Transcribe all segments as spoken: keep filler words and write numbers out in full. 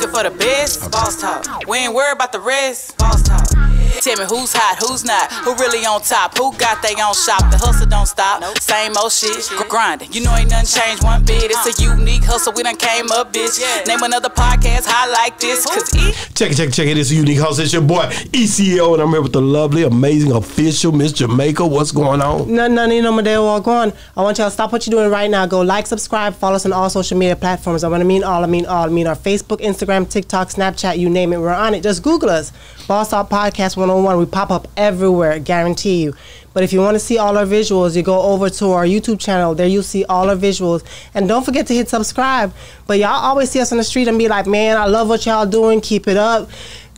looking for the best. Okay. Boss Talk. We ain't worried about the rest. Boss Talk. Tell me who's hot, who's not, who really on top, who got they own shop. The hustle don't stop, nope. Same old shit, grinding. You know ain't nothing changed one bit. It's a unique hustle, we done came up, bitch. Name another podcast high like this, cause E. Check it, check it, check it. It's a unique hustle. It's your boy E C O, and I'm here with the lovely, amazing official Miss Jamaica. What's going on? Nothing, nothing, no matter what's going on. I want y'all to stop what you're doing right now. Go like, subscribe, follow us on all social media platforms. I want to mean all, I mean all, I mean our Facebook, Instagram, TikTok, Snapchat, you name it, we're on it. Just Google us, Boss Talk Podcast one oh one. We pop up everywhere, guarantee you. But if you want to see all our visuals, you go over to our YouTube channel. There you'll see all our visuals. And don't forget to hit subscribe. But y'all always see us on the street and be like, man, I love what y'all doing. Keep it up.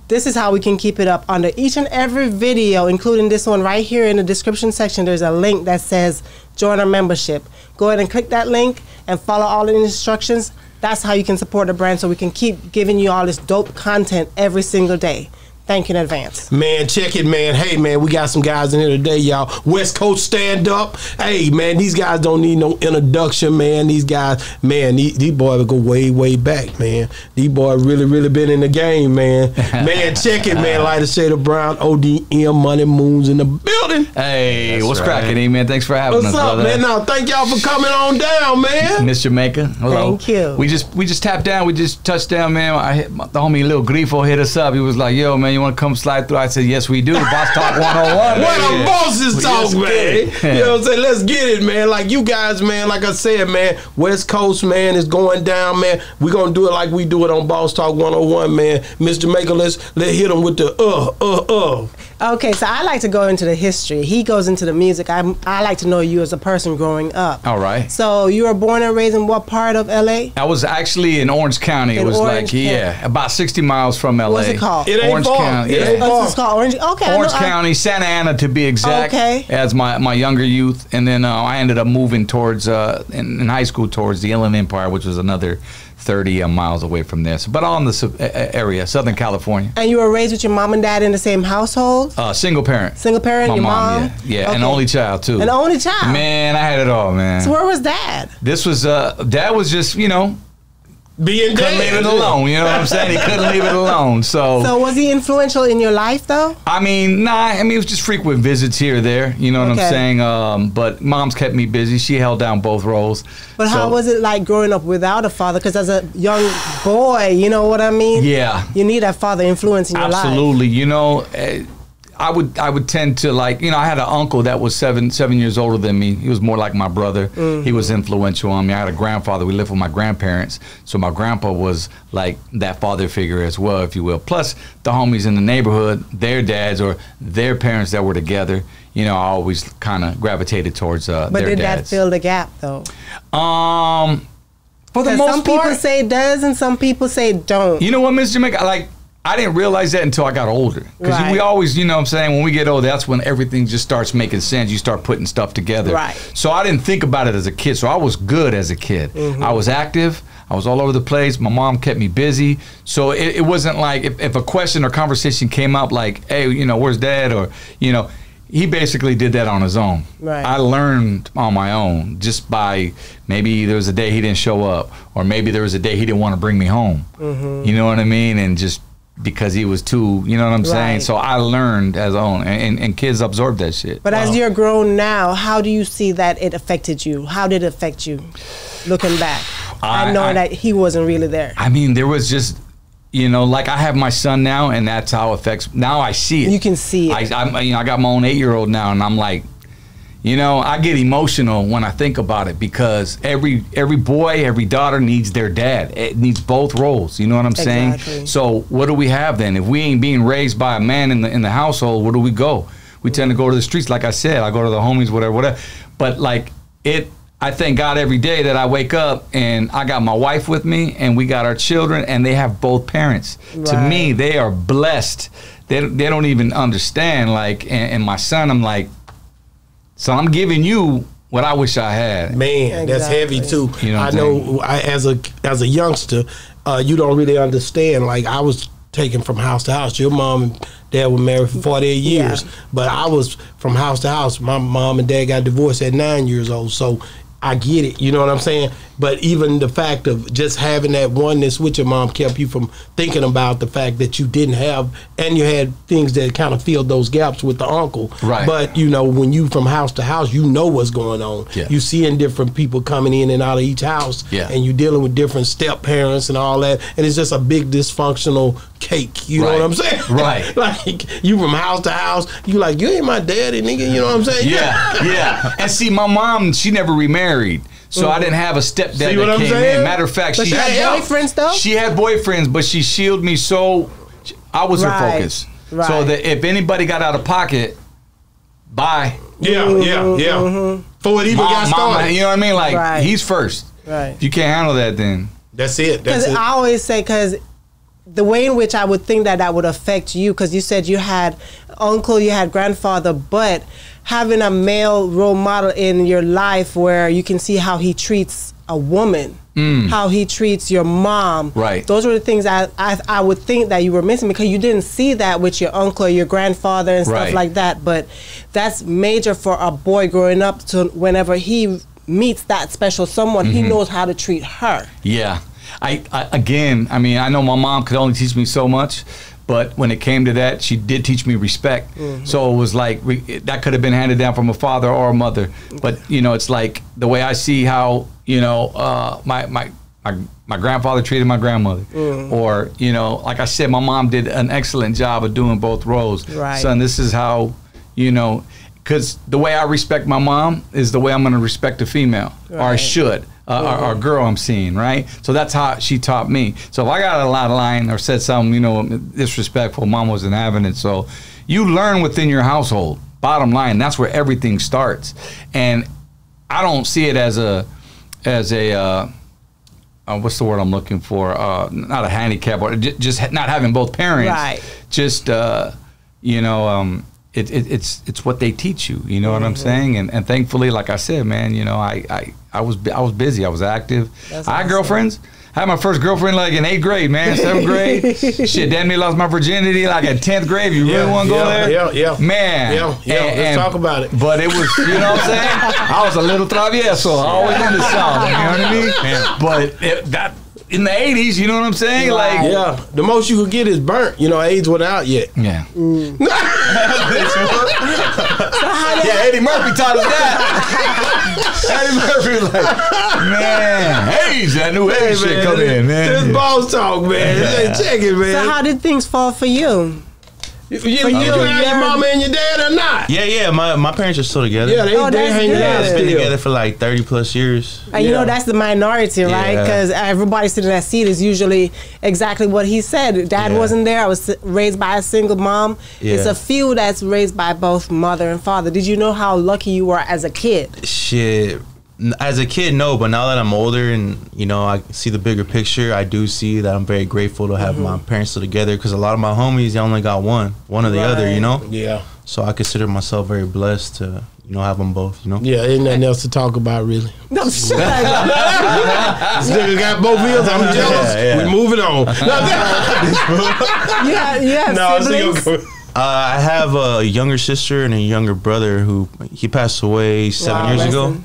This is how we can keep it up. Under each and every video, including this one right here in the description section, there's a link that says join our membership. Go ahead and click that link and follow all the instructions. That's how you can support the brand, so we can keep giving you all this dope content every single day. Thank you in advance. Man, check it, man. Hey, man, we got some guys in here today, y'all. West Coast Stand Up. Hey, man, these guys don't need no introduction, man. These guys, man, these, these boys go way, way back, man. These boys really, really been in the game, man. Man, check it, man. Lighter Shade of Brown, O D M, Money Moons in the building. Hey, that's what's right. cracking, E, man? Thanks for having what's us, up, brother. man? Now, thank y'all for coming on down, man. Miss Jamaica, hello. Thank you. We just, we just tapped down. We just touched down, man. I hit, my, the homie Lil Grifo hit us up. He was like, yo, man, you want to come slide through? I said, yes, we do. Boss Talk one oh one. What a bosses talk, man. You know what I'm saying? Let's get it, man. Like you guys, man, like I said, man, West Coast, man, is going down, man. We're going to do it like we do it on Boss Talk one oh one, man. Miss Jamaica, let's let hit him with the uh, uh, uh. Okay, so I like to go into the history. He goes into the music. I, I like to know you as a person growing up. All right. So you were born and raised in what part of L A? I was actually in Orange County. In it was Orange like, County. yeah, about sixty miles from L A. What's it called? It ain't far. County, yeah. oh, it's called Orange, okay, Orange no, County, I, Santa Ana to be exact, okay. as my, my younger youth. And then uh, I ended up moving towards, uh, in, in high school, towards the Inland Empire, which was another thirty miles away from this, but all in this area, Southern California. And you were raised with your mom and dad in the same household? Uh, single parent. Single parent, my your mom? mom? Yeah, yeah okay. An only child, too. An only child? Man, I had it all, man. So where was dad? This was, uh, dad was just, you know, being couldn't leave it alone, you know what I'm saying? He couldn't leave it alone. So, so was he influential in your life, though? I mean, nah. I mean, it was just frequent visits here or there. You know what okay. I'm saying? Um, but mom's kept me busy. She held down both roles. But so, how was it like growing up without a father? Because as a young boy, you know what I mean? Yeah. You need that father influence in your Absolutely. life. Absolutely. You know, I would I would tend to like, you know, I had an uncle that was seven seven years older than me. He was more like my brother. Mm-hmm. He was influential on me. I had a grandfather. We lived with my grandparents. So my grandpa was like that father figure as well, if you will. Plus the homies in the neighborhood, their dads or their parents that were together, you know, I always kind of gravitated towards uh, but their dads. But did that fill the gap, though? Um, for the most some part, people say it does and some people say it don't. You know what, Miss Jamaica? Like, I didn't realize that until I got older. Because right. we always, you know what I'm saying, when we get old, that's when everything just starts making sense. You start putting stuff together. Right. So I didn't think about it as a kid. So I was good as a kid. Mm-hmm. I was active. I was all over the place. My mom kept me busy. So it, it wasn't like if, if a question or conversation came up like, hey, you know, where's dad? Or, you know, he basically did that on his own. Right. I learned on my own just by maybe there was a day he didn't show up. Or maybe there was a day he didn't want to bring me home. Mm-hmm. You know what I mean? And just... because he was too, you know what I'm saying? Right. So I learned as own, and, and kids absorb that shit. But wow. as you're grown now, how do you see that it affected you? How did it affect you, looking back? I, and knowing I, that he wasn't really there. I mean, there was just, you know, like I have my son now, and that's how it affects, now I see it. You can see it. I, I, you know, I got my own eight-year-old now, and I'm like, you know, I get emotional when I think about it because every every boy, every daughter needs their dad. It needs both roles. You know what I'm exactly. saying? So what do we have then? If we ain't being raised by a man in the in the household, where do we go? We mm-hmm. tend to go to the streets. Like I said, I go to the homies, whatever, whatever. But like it, I thank God every day that I wake up and I got my wife with me and we got our children and they have both parents. Right. To me, they are blessed. They, they don't even understand. Like, and, and my son, I'm like, so I'm giving you what I wish I had. Man, exactly. that's heavy too. You know I know I, as a as a youngster, uh, you don't really understand. Like I was taken from house to house. Your mom and dad were married for forty-eight years, yeah. but I was from house to house. My mom and dad got divorced at nine years old. So I get it, you know what I'm saying? But even the fact of just having that oneness with your mom kept you from thinking about the fact that you didn't have, and you had things that kind of filled those gaps with the uncle. Right. But, you know, when you from house to house, you know what's going on. Yeah. You seeing different people coming in and out of each house, yeah. and you dealing with different step-parents and all that, and it's just a big dysfunctional cake, you right. know what I'm saying? Right. Like, you from house to house, you like, you ain't my daddy, nigga, you know what I'm saying? Yeah, yeah. And see, my mom, she never remarried. So mm-hmm. I didn't have a stepdad that I'm came saying? in. Matter of fact, but she, she had boyfriends though. She had boyfriends, but she shielded me, so I was right. her focus. Right. So that if anybody got out of pocket, bye. Yeah, mm-hmm. yeah, yeah. Mm-hmm. For it even Mom, got started. Mama, you know what I mean? Like right. he's first. Right. If you can't handle that, then that's it. Because I always say, because the way in which I would think that that would affect you, because you said you had uncle, you had grandfather, but having a male role model in your life where you can see how he treats a woman, mm. how he treats your mom. Right. Those were the things I, I I would think that you were missing, because you didn't see that with your uncle or your grandfather and right. stuff like that. But that's major for a boy growing up to whenever he meets that special someone, mm-hmm. he knows how to treat her. Yeah. I, I again, I mean, I know my mom could only teach me so much. But when it came to that, she did teach me respect. Mm-hmm. So it was like, we, that could have been handed down from a father or a mother. But, you know, it's like the way I see how, you know, uh, my, my, my, my grandfather treated my grandmother. Mm-hmm. Or, you know, like I said, my mom did an excellent job of doing both roles. Right. Son, this is how, you know, because the way I respect my mom is the way I'm going to respect a female. Right. Or I should. Uh, mm-hmm. or, or girl I'm seeing, right? So that's how she taught me. So if I got a lot of line or said something, you know, disrespectful, mom wasn't having it. So you learn within your household, bottom line. That's where everything starts. And I don't see it as a, as a uh, uh, what's the word I'm looking for? Uh, not a handicap, or just, just not having both parents. Right. Just, uh, you know, um, it, it, it's it's what they teach you, you know mm-hmm. what I'm saying? And, and thankfully, like I said, man, you know, I, I I was I was busy. I was active. That's I had awesome. girlfriends. I had my first girlfriend like in eighth grade, man, seventh grade. Shit, damn near lost my virginity like in tenth grade. You yeah, really want to yeah, go there? Yeah, yeah, man. Yeah, yeah. And, Let's and, talk about it. But it was, you know what I'm saying? I was a little travieso. I always in the South. You know what I mean? Yeah. But it, that. In the eighties, you know what I'm saying? Wow. Like, yeah, the most you could get is burnt. You know, AIDS wasn't out yet. Yeah. Mm. Yeah, Eddie Murphy taught us that. Eddie Murphy was like, man, AIDS, that new AIDS hey, shit come in, man. This yeah. boss talk, man. Yeah. Check it, man. So how did things fall for you? You, you, you, you had your mama and your dad or not? Yeah, yeah. My my parents are still together. Yeah, they, oh, they're hanging good. out. They've been together for like thirty plus years. And yeah. you know that's the minority, right? Because yeah. everybody sitting in that seat is usually exactly what he said. Dad yeah. wasn't there. I was raised by a single mom. Yeah. It's a few that's raised by both mother and father. Did you know how lucky you were as a kid? Shit, as a kid, no. But now that I'm older and you know I see the bigger picture, I do see that I'm very grateful to have mm-hmm. my parents still together. Because a lot of my homies, they only got one, one or the right. other, you know. Yeah. So I consider myself very blessed to you know have them both, you know. Yeah, ain't nothing else to talk about really. No shit. This nigga got both wheels. I'm jealous. Yeah, yeah. We moving on. yeah, yeah. No, siblings. I'm uh, I have a younger sister and a younger brother who he passed away seven wow, years lesson. ago.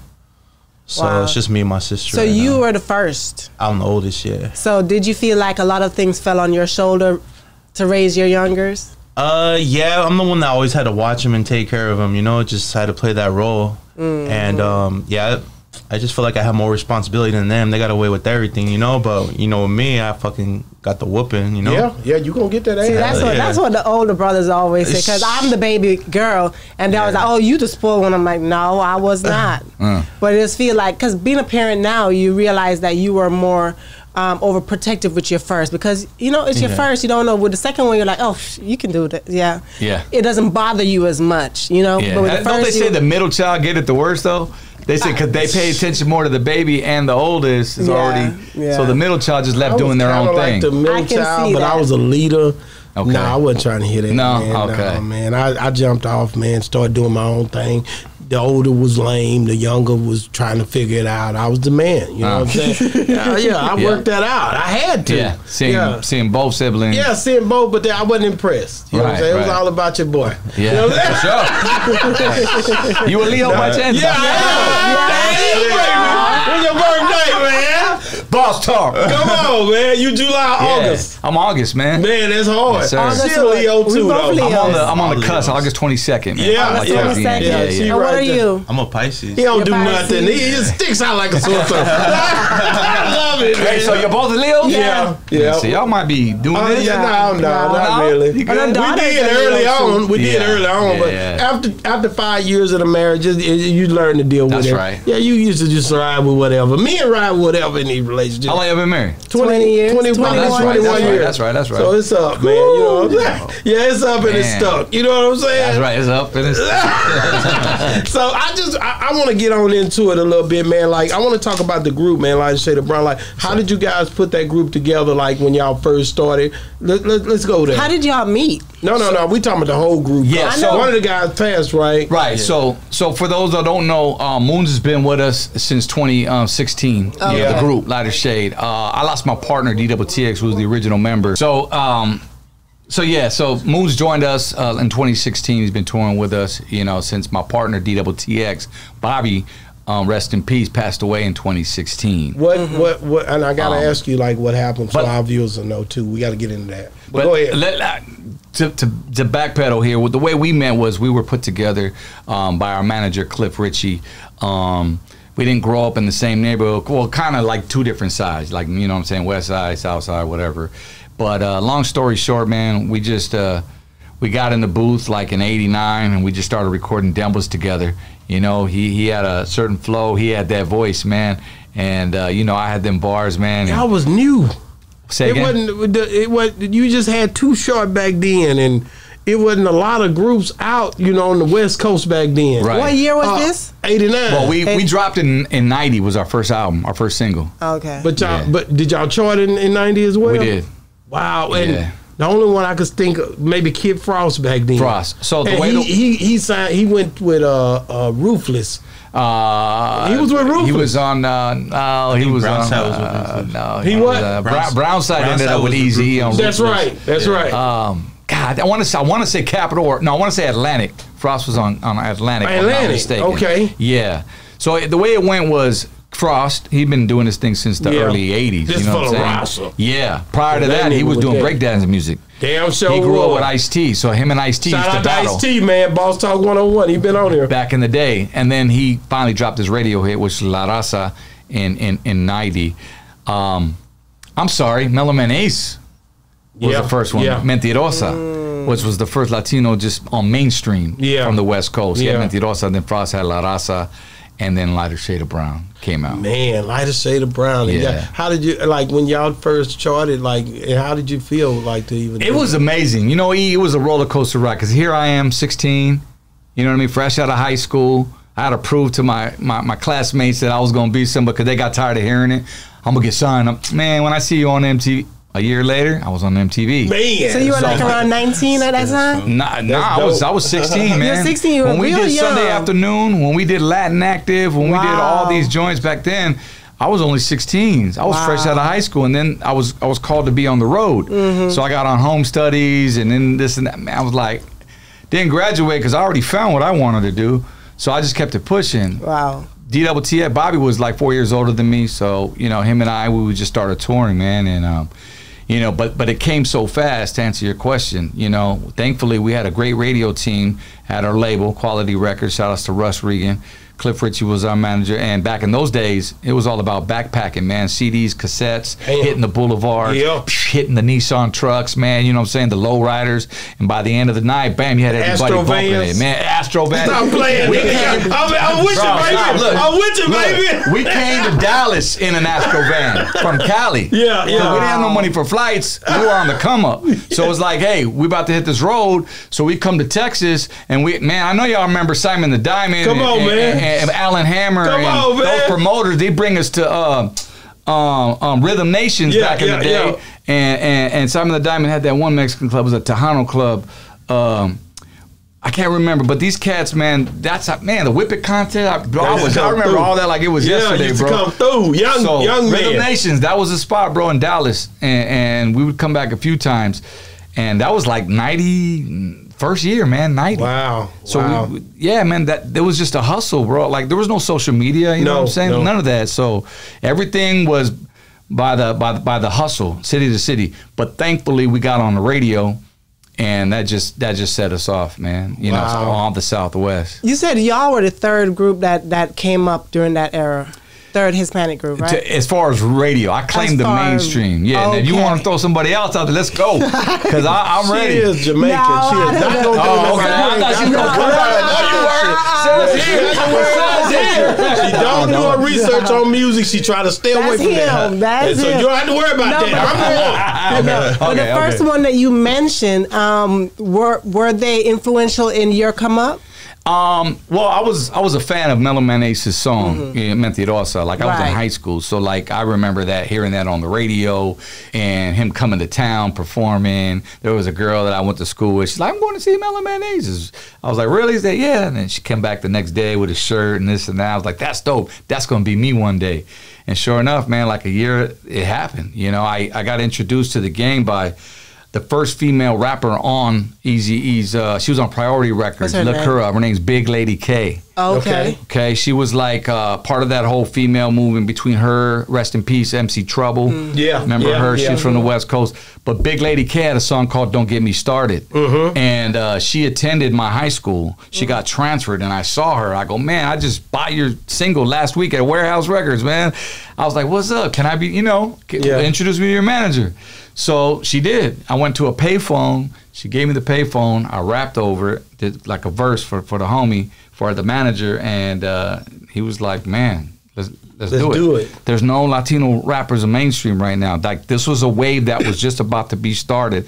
So wow. it's just me and my sister. So right you now. were the first. I'm the oldest, yeah. So did you feel like a lot of things fell on your shoulder to raise your youngers? Uh, yeah, I'm the one that always had to watch them and take care of them. You know, just had to play that role. Mm-hmm. And um, yeah, I just feel like I have more responsibility than them. They got away with everything, you know. But you know, with me, I fucking got the whooping, you know. Yeah, yeah, you gonna get that ass. See, that's what yeah. that's what the older brothers always say. Cause I'm the baby girl, and they yeah. was like, "Oh, you the spoiled one." I'm like, "No, I was not." uh. But it just feel like, cause being a parent now, you realize that you were more um, overprotective with your first, because you know it's yeah. your first. You don't know. With the second one, you're like, "Oh, you can do that." Yeah, yeah. It doesn't bother you as much, you know. Yeah. But with the first, don't they say you, the middle child get it the worst though? They said because they pay attention more to the baby, and the oldest is yeah, already. Yeah. So the middle child just left doing their own like thing. The middle I can child, see but that. I was a leader. Okay. No, nah, I wasn't trying to hear that. No, man. okay, nah, man. I, I jumped off, man. Started doing my own thing. The older was lame. The younger was trying to figure it out. I was the man. You know uh. what I'm saying? yeah, yeah, I worked yeah. that out. I had to. Yeah, seeing, yeah. seeing both siblings. Yeah, seeing both, but then I wasn't impressed. You right, know what I'm saying? Right. It was all about your boy. Yeah, you know what I'm saying? For sure. You were Leo by chance. Yeah, yeah. yeah. yeah. yeah. yeah. Boss Talk. Come on, man. You July, yeah. August. I'm August, man. Man, that's hard. Yes, August, she Leo too, though. I'm on the, I'm on the cusp, August twenty-second. Man. Yeah, like yeah, yeah, yeah, yeah. And what are you? I'm a Pisces. He don't You're do Pisces. nothing. He just sticks out like a sore thumb. I love it, man. Hey, so you're both a Leo? Yeah. Yeah. yeah. So y'all might be doing uh, this. Yeah, no, no, no, not really. We did early on. We did early on, but after after five years of the marriage, you learn to deal with it. That's right. Yeah, you used to just ride with whatever. Me and ride with whatever in these relationships. How long have you been married? twenty years. twenty-one years. That's right, that's right. So it's up, man. You know what I'm saying? Yeah, it's up and it's stuck. You know what I'm saying? That's right, it's up and it's stuck. So I just, I, I want to get on into it a little bit, man. Like, I want to talk about the group, man. Like I said, LeBron, like, how did you guys put that group together, like, when y'all first started? Let, let, let's go there. How did y'all meet? No, no, no. We talking about the whole group. Yeah, so one of the guys passed, right? Right. Yeah. So, so for those that don't know, uh, Moons has been with us since twenty sixteen. Oh, yeah, okay. The group Lighter Shade. Uh, I lost my partner D W T X, who was the original member. So, um, so yeah. So Moons joined us uh, in twenty sixteen. He's been touring with us, you know, since my partner D W T X, Bobby. Um, rest in peace, passed away in twenty sixteen. What, mm-hmm. what, what, and I gotta um, ask you, like, what happened, so but, our viewers will know too. We gotta get into that. But, but go ahead. Let, uh, to, to, to backpedal here, well, the way we met was we were put together um, by our manager, Cliff Ritchie. Um, we didn't grow up in the same neighborhood, well, kind of like two different sides, like, you know what I'm saying, west side, south side, whatever. But uh, long story short, man, we just, uh, we got in the booth like in eighty-nine and we just started recording demos together. You know, he, he had a certain flow. He had that voice, man. And, uh, you know, I had them bars, man. I was new. Say it again? Wasn't, it wasn't, you just had Too Short back then, and it wasn't a lot of groups out, you know, on the West Coast back then. Right. What year was uh, this? eighty-nine. Well, we, we dropped in, in ninety was our first album, our first single. Okay. But y'all, yeah. but did y'all chart in, in ninety as well? We did. Wow. And yeah. The only one I could think of, maybe Kid Frost back then. Frost. So the and way he, the, he he signed, he went with uh, uh Ruthless. Uh, he was with Ruthless. He was on. Uh, no, he was on. Uh, no, he, he what? Was, uh, Brownside, Brownside ended up with Eazy-E on Ruthless. That's right. That's yeah. right. Um, God, I want to say I want to say Capitol. Or, no, I want to say Atlantic. Frost was on on Atlantic. Atlantic. If I'm not mistaken. Okay. Yeah. So the way it went was. Frost, he'd been doing this thing since the yeah. early eighties. This you know what I'm saying? Yeah. Prior to that, he was doing breakdancing music. Damn sure. He grew up with Ice-T, so him and Ice-T used to battle. Shout out to Ice-T, man. Boss Talk one oh one. He been on here. Back in the day. And then he finally dropped his radio hit, which was La Raza in, in, in ninety. Um, I'm sorry, Mellow Man Ace was yeah. the first one. Yeah. Mentirosa. Mm. Which was the first Latino just on mainstream yeah. from the West Coast. Yeah. He had Mentirosa, and then Frost had La Raza. And then Lighter Shade of Brown came out. Man, Lighter Shade of Brown. Yeah. How did you, like, when y'all first charted, like, how did you feel, like, to even It was it? amazing. You know, it was a roller coaster ride, because here I am, sixteen, you know what I mean, fresh out of high school. I had to prove to my, my, my classmates that I was going to be somebody, because they got tired of hearing it. I'm going to get signed. I'm, man, when I see you on M T V. A year later, I was on M T V. Man. So you were so like around nineteen at that time? Nah, nah I was I was sixteen, man. You were sixteen, you were When we real did young. Sunday Afternoon, when we did Latin Active, when wow. we did all these joints back then, I was only sixteen. I was wow. fresh out of high school, and then I was I was called to be on the road. Mm-hmm. So I got on home studies, and then this and that. Man, I was like, didn't graduate because I already found what I wanted to do, so I just kept it pushing. Wow. D W T F, Bobby was like four years older than me, so, you know, him and I, we would just started touring, man, and, um, you know, but but it came so fast, to answer your question. You know, thankfully we had a great radio team at our label, Quality Records. Shout outs to Russ Regan. Cliff Ritchie was our manager. And back in those days, it was all about backpacking, man. C Ds, cassettes, Damn. hitting the boulevard, yeah. psh, hitting the Nissan trucks, man. You know what I'm saying? The low riders. And by the end of the night, bam, you had everybody Astro bumping vans. it. Man, Astro Vans. Stop playing. We came, I'm, I'm with you, bro, baby. Look, I'm with you, look, baby. We came to Dallas in an Astro van from Cali. Yeah, yeah. Wow. We didn't have no money for flights. We were on the come up. So it was like, hey, we about to hit this road. So we come to Texas, and we, man, I know y'all remember Simon the Diamond. Come and, on, and, man. And, And Alan Hammer Come and on, those promoters, they bring us to uh, um, um, Rhythm Nations yeah, back in yeah, the day. Yeah. And, and, and Simon the Diamond had that one Mexican club. It was a Tejano club. Um, I can't remember, but these cats, man, that's man, the Whippet contest. I, bro, I, was, I remember through. all that like it was yeah, yesterday, used to bro. Come through, young, so, young Rhythm man. Nations, that was the spot, bro, in Dallas, and, and we would come back a few times, and that was like ninety. First year, man, ninety. Wow. So, wow. We, yeah, man, that there was just a hustle, bro. Like, there was no social media, you no, know what I'm saying? No. None of that. So, everything was by the by the, by the hustle, city to city. But thankfully, we got on the radio, and that just that just set us off, man. You wow. know, so all the Southwest. You said y'all were the third group that that came up during that era. Third Hispanic group, right? To, as far as radio, I claim the mainstream. Yeah, okay. And if you want to throw somebody else out there, let's go. Because I'm ready. She is Jamaican. No, she is. Not going oh, okay. I thought she was going to come out. No, you weren't. Sarah's here. Sarah's here. She don't do her research on music. She try to stay away from that. That's him. So you don't have to worry about that. I'm the one. But the first one that you mentioned, um, were were they influential in your come up? Um, well, I was I was a fan of Mellow Man Ace's song, mm-hmm. yeah, Mentirosa. Like, I right. was in high school, so, like, I remember that, hearing that on the radio, and him coming to town, performing. There was a girl that I went to school with. She's like, I'm going to see Mellow Man Ace's. I was like, really? He's like, yeah. And then she came back the next day with a shirt and this and that. I was like, that's dope. That's going to be me one day. And sure enough, man, like a year, it happened. You know, I, I got introduced to the game by... the first female rapper on Eazy-E's, uh, she was on Priority Records. Her Look name? her up. Her name's Big Lady K. Okay. Okay. She was like uh, part of that whole female movement between her, rest in peace, M C Trouble. Mm. Yeah. Remember yeah, her? Yeah. She was from the West Coast. But Big Lady K had a song called Don't Get Me Started. Mm-hmm. And uh, she attended my high school. She mm-hmm. got transferred, and I saw her. I go, man, I just bought your single last week at Warehouse Records, man. I was like, what's up? Can I be, you know, can, yeah. introduce me to your manager. So she did. I went to a payphone. She gave me the payphone. I rapped over it, did like a verse for, for the homie, for the manager, and uh, he was like, man, let's, let's, let's do, it. do it. There's no Latino rappers in mainstream right now. Like, this was a wave that was just about to be started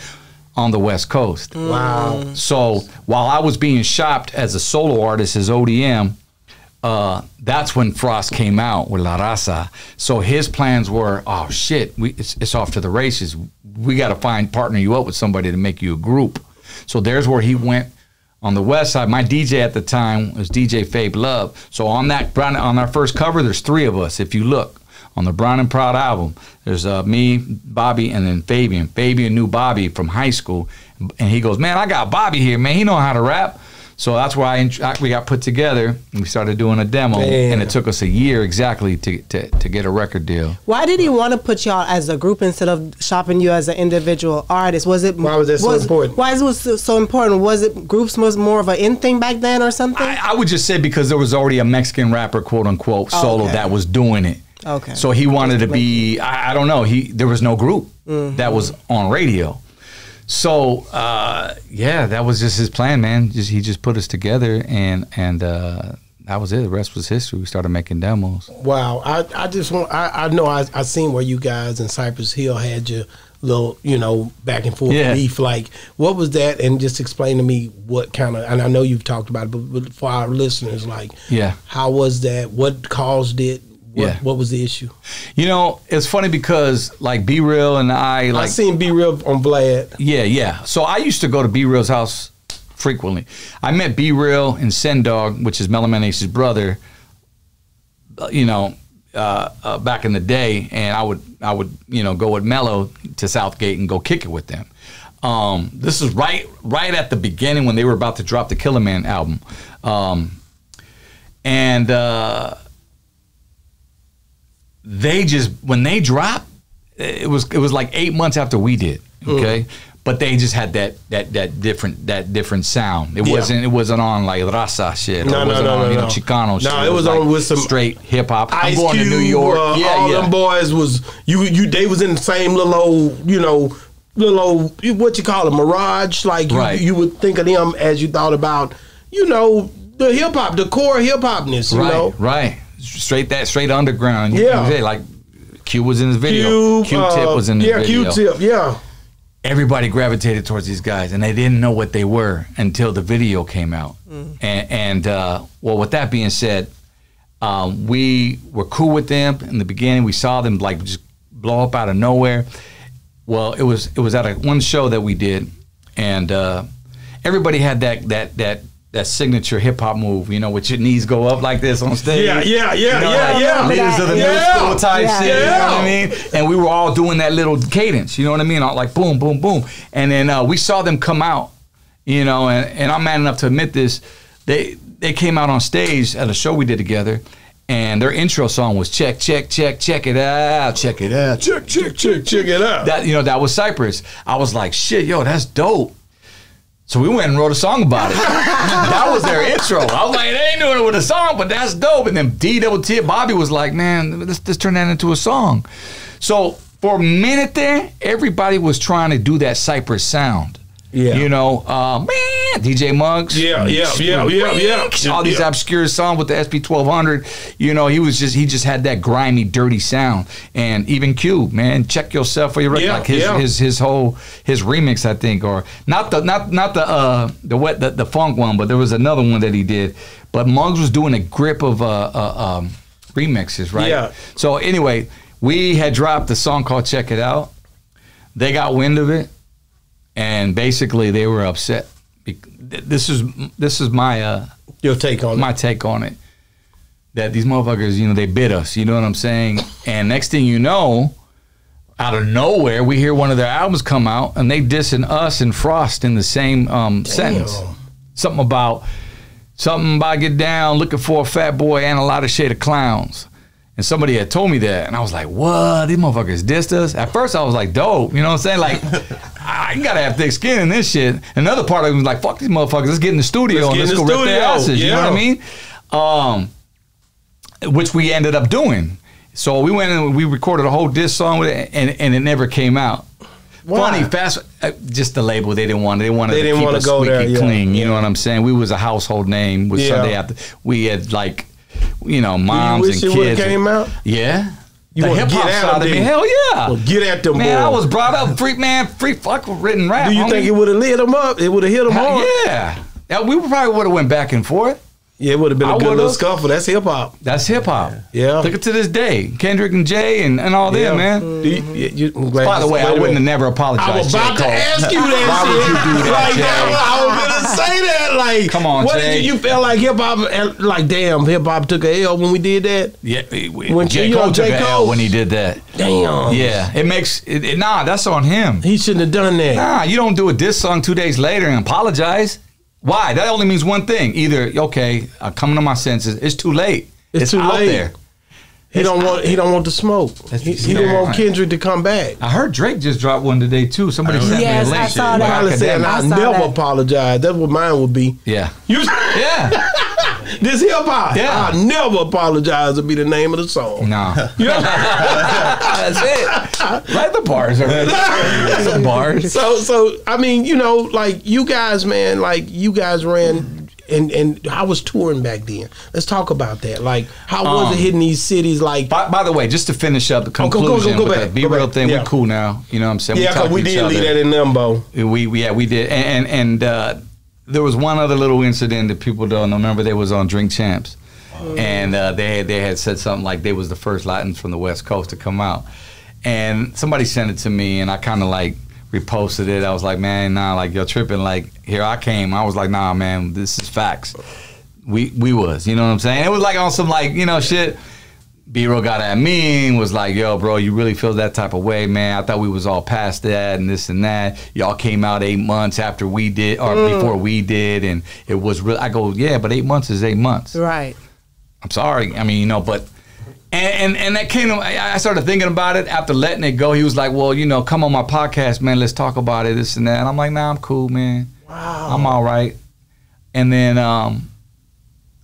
on the West Coast. Wow. So while I was being shopped as a solo artist, as O D M, Uh, that's when Frost came out with La Raza. So his plans were, oh shit, we, it's, it's off to the races. We got to find, partner you up with somebody to make you a group. So there's where he went on the West Side. My D J at the time was D J Fabe Love. So on that, on our first cover, there's three of us. If you look on the Brown and Proud album, there's uh, me, Bobby, and then Fabian. Fabian knew Bobby from high school, and he goes, man, I got Bobby here, man. He know how to rap. So that's where I, I, we got put together, and we started doing a demo. Damn. And it took us a year exactly to, to, to get a record deal. Why did he want to put y'all as a group instead of shopping you as an individual artist? Was it, why was that was, so important? Why was it so important? Was it groups was more of an in thing back then or something? I, I would just say because there was already a Mexican rapper, quote unquote, solo oh, okay. that was doing it. Okay. So he wanted to be, I, I don't know, He there was no group mm-hmm. that was on radio. So, uh, yeah, that was just his plan, man. Just, he just put us together, and and uh, that was it. The rest was history. We started making demos. Wow. I, I just want, I, I know I, I seen where you guys in Cypress Hill had your little, you know, back and forth yeah. beef. Like, what was that? And just explain to me what kind of, and I know you've talked about it, but for our listeners, like, yeah. how was that? What caused it? What, yeah. what was the issue? You know, it's funny because, like, B-Real and I... Like, I seen B-Real on Vlad. Yeah, yeah. So I used to go to B-Real's house frequently. I met B-Real and Sendog, which is Mellow Man Ace's brother, you know, uh, uh, back in the day. And I would, I would, you know, go with Mellow to Southgate and go kick it with them. Um, this is right, right at the beginning when they were about to drop the Killer Man album. Um, and... Uh, They just, when they dropped, it was it was like eight months after we did, okay? Mm. But they just had that that that different that different sound. It yeah. wasn't it wasn't on like Raza shit. Or no, it wasn't no, no, on, no, you know, Chicano no, shit. No, it, it was, was on like with some straight hip hop. Ice I'm going Cube, to New York. Uh, yeah, all yeah. them boys was you you they was in the same little old, you know, little old what you call it, mirage. Like you, right. you would think of them as you thought about, you know, the hip hop, the core hip hopness, you right, know. Right. Straight that, straight underground. Yeah. Say, like, Q was in his video. Q-Tip uh, was in his yeah, video. Yeah, Q-Tip, yeah. Everybody gravitated towards these guys, and they didn't know what they were until the video came out. Mm. And, and uh, well, with that being said, um, we were cool with them in the beginning. We saw them, like, just blow up out of nowhere. Well, it was it was at a, one show that we did, and uh, everybody had that that that. that signature hip hop move, you know, with your knees go up like this on stage. Yeah, yeah, yeah, you know, yeah, like yeah. Ladies of the yeah, new school type yeah, shit, yeah. you know what I mean? And we were all doing that little cadence, you know what I mean? All like boom, boom, boom. And then uh, we saw them come out, you know, and, and I'm mad enough to admit this. They they came out on stage at a show we did together, And their intro song was check, check, check, check it out, check it out, check, check, check, check it out. That, you know, that was Cypress. I was like, shit, yo, that's dope. So we went and wrote a song about it. That was their intro. I was like, they ain't doing it with a song, but that's dope. And then D W T, Bobby was like, man, let's, let's turn that into a song. So for a minute there, everybody was trying to do that Cypress sound. Yeah. You know, uh, man, D J Muggs. Yeah, yeah, yeah, yeah, yeah. All these yeah. obscure songs with the S P twelve hundred. You know, he was just, he just had that grimy, dirty sound. And even Cube, man, check yourself for your record. Yeah, like his, yeah. his his whole his remix, I think, or not the not not the uh the wet the, the funk one, but there was another one that he did. But Muggs was doing a grip of uh, uh um remixes, right? Yeah. So anyway, we had dropped a song called "Check It Out." They got wind of it. And basically, they were upset. This is this is my uh, your take on my it. take on it. That these motherfuckers, you know, they bit us. You know what I'm saying? And next thing you know, out of nowhere, we hear one of their albums come out, and they dissing us and Frost in the same um, sentence. Something about something about get down, looking for a fat boy and a lot of shade of clowns. And somebody had told me that, and I was like, "What? These motherfuckers dissed us." At first, I was like, "Dope," you know what I'm saying? Like. I, you gotta have thick skin in this shit. Another part of it was like, fuck these motherfuckers, let's get in the studio let's and let's go studio. rip their asses. Yeah. You know what I mean? Um, which we ended up doing. So we went and we recorded a whole diss song with it, and, and it never came out. Why? Funny, fast, uh, just the label they didn't want. They wanted they to didn't keep us squeaky there, yeah. clean. You know what I'm saying? We was a household name. With yeah. Sunday after, we had like, you know, moms you wish and kids. It came and, out? Yeah. You the hip hop side of me, hell yeah. Well, get at them, man. Boys. I was brought up free, man, free fuck with written rap. Do you homie. think it would have lit them up? It would have hit them hard. Yeah, now, we probably would have went back and forth. Yeah, it would have been I a good little scuffle. That's hip hop. That's hip hop. Yeah, look at to this day, Kendrick and Jay and, and all yeah. them, man. Mm-hmm. Do you, you, you, By the way, I wouldn't have never apologized. I was about Jay to Cole. ask you that. Why shit? would you do that? Like, Jay? I was gonna say that. Like, come on, what Jay. did you, you feel like hip hop? Like, damn, hip hop took a L when we did that. Yeah, when J Cole know, took J. Cole. a L when he did that. Damn. Yeah, it makes it, it, nah. That's on him. He shouldn't have done that. Nah, you don't do a diss song two days later and apologize. Why? That only means one thing. Either, okay, I'm coming to my senses. It's too late. It's, it's too out late. there. He it's don't want. There. He don't want the smoke. That's he he don't want Kendrick to come back. I heard Drake just dropped one today too. Somebody sent yes, me a link. I saw that. I, said, I, I never that. apologize. That's what mine would be. Yeah. You, yeah. This hip hop. Yeah. I never apologize would be the name of the song. No. That's it. Like the bars. Are the bars. So so I mean, you know, like you guys, man, like you guys ran and and I was touring back then. Let's talk about that. Like how um, was it hitting these cities? Like by, by the way, just to finish up the conclusion, oh, go, go, go, go back, the B-Real thing, yeah. we're cool now. You know what I'm saying? Yeah, we, we did leave that in limbo. We, we yeah, we did. And and, and uh there was one other little incident that people don't remember. They was on Drink Champs, wow. and uh, they had, they had said something like they was the first Latins from the West Coast to come out, and somebody sent it to me, and I kind of like reposted it. I was like, man, nah, like you're tripping. Like here I came. I was like, nah, man, this is facts. We we was, you know what I'm saying? It was like on some like you know shit. B-Real got at me and was like, yo, bro, you really feel that type of way, man. I thought we was all past that and this and that. Y'all came out eight months after we did, or mm. before we did, and it was real. I go, yeah, but eight months is eight months. Right. I'm sorry. I mean, you know, but, and, and, and that came, I started thinking about it after letting it go. He was like, well, you know, come on my podcast, man. Let's talk about it, this and that. And I'm like, nah, I'm cool, man. Wow. I'm all right. And then um,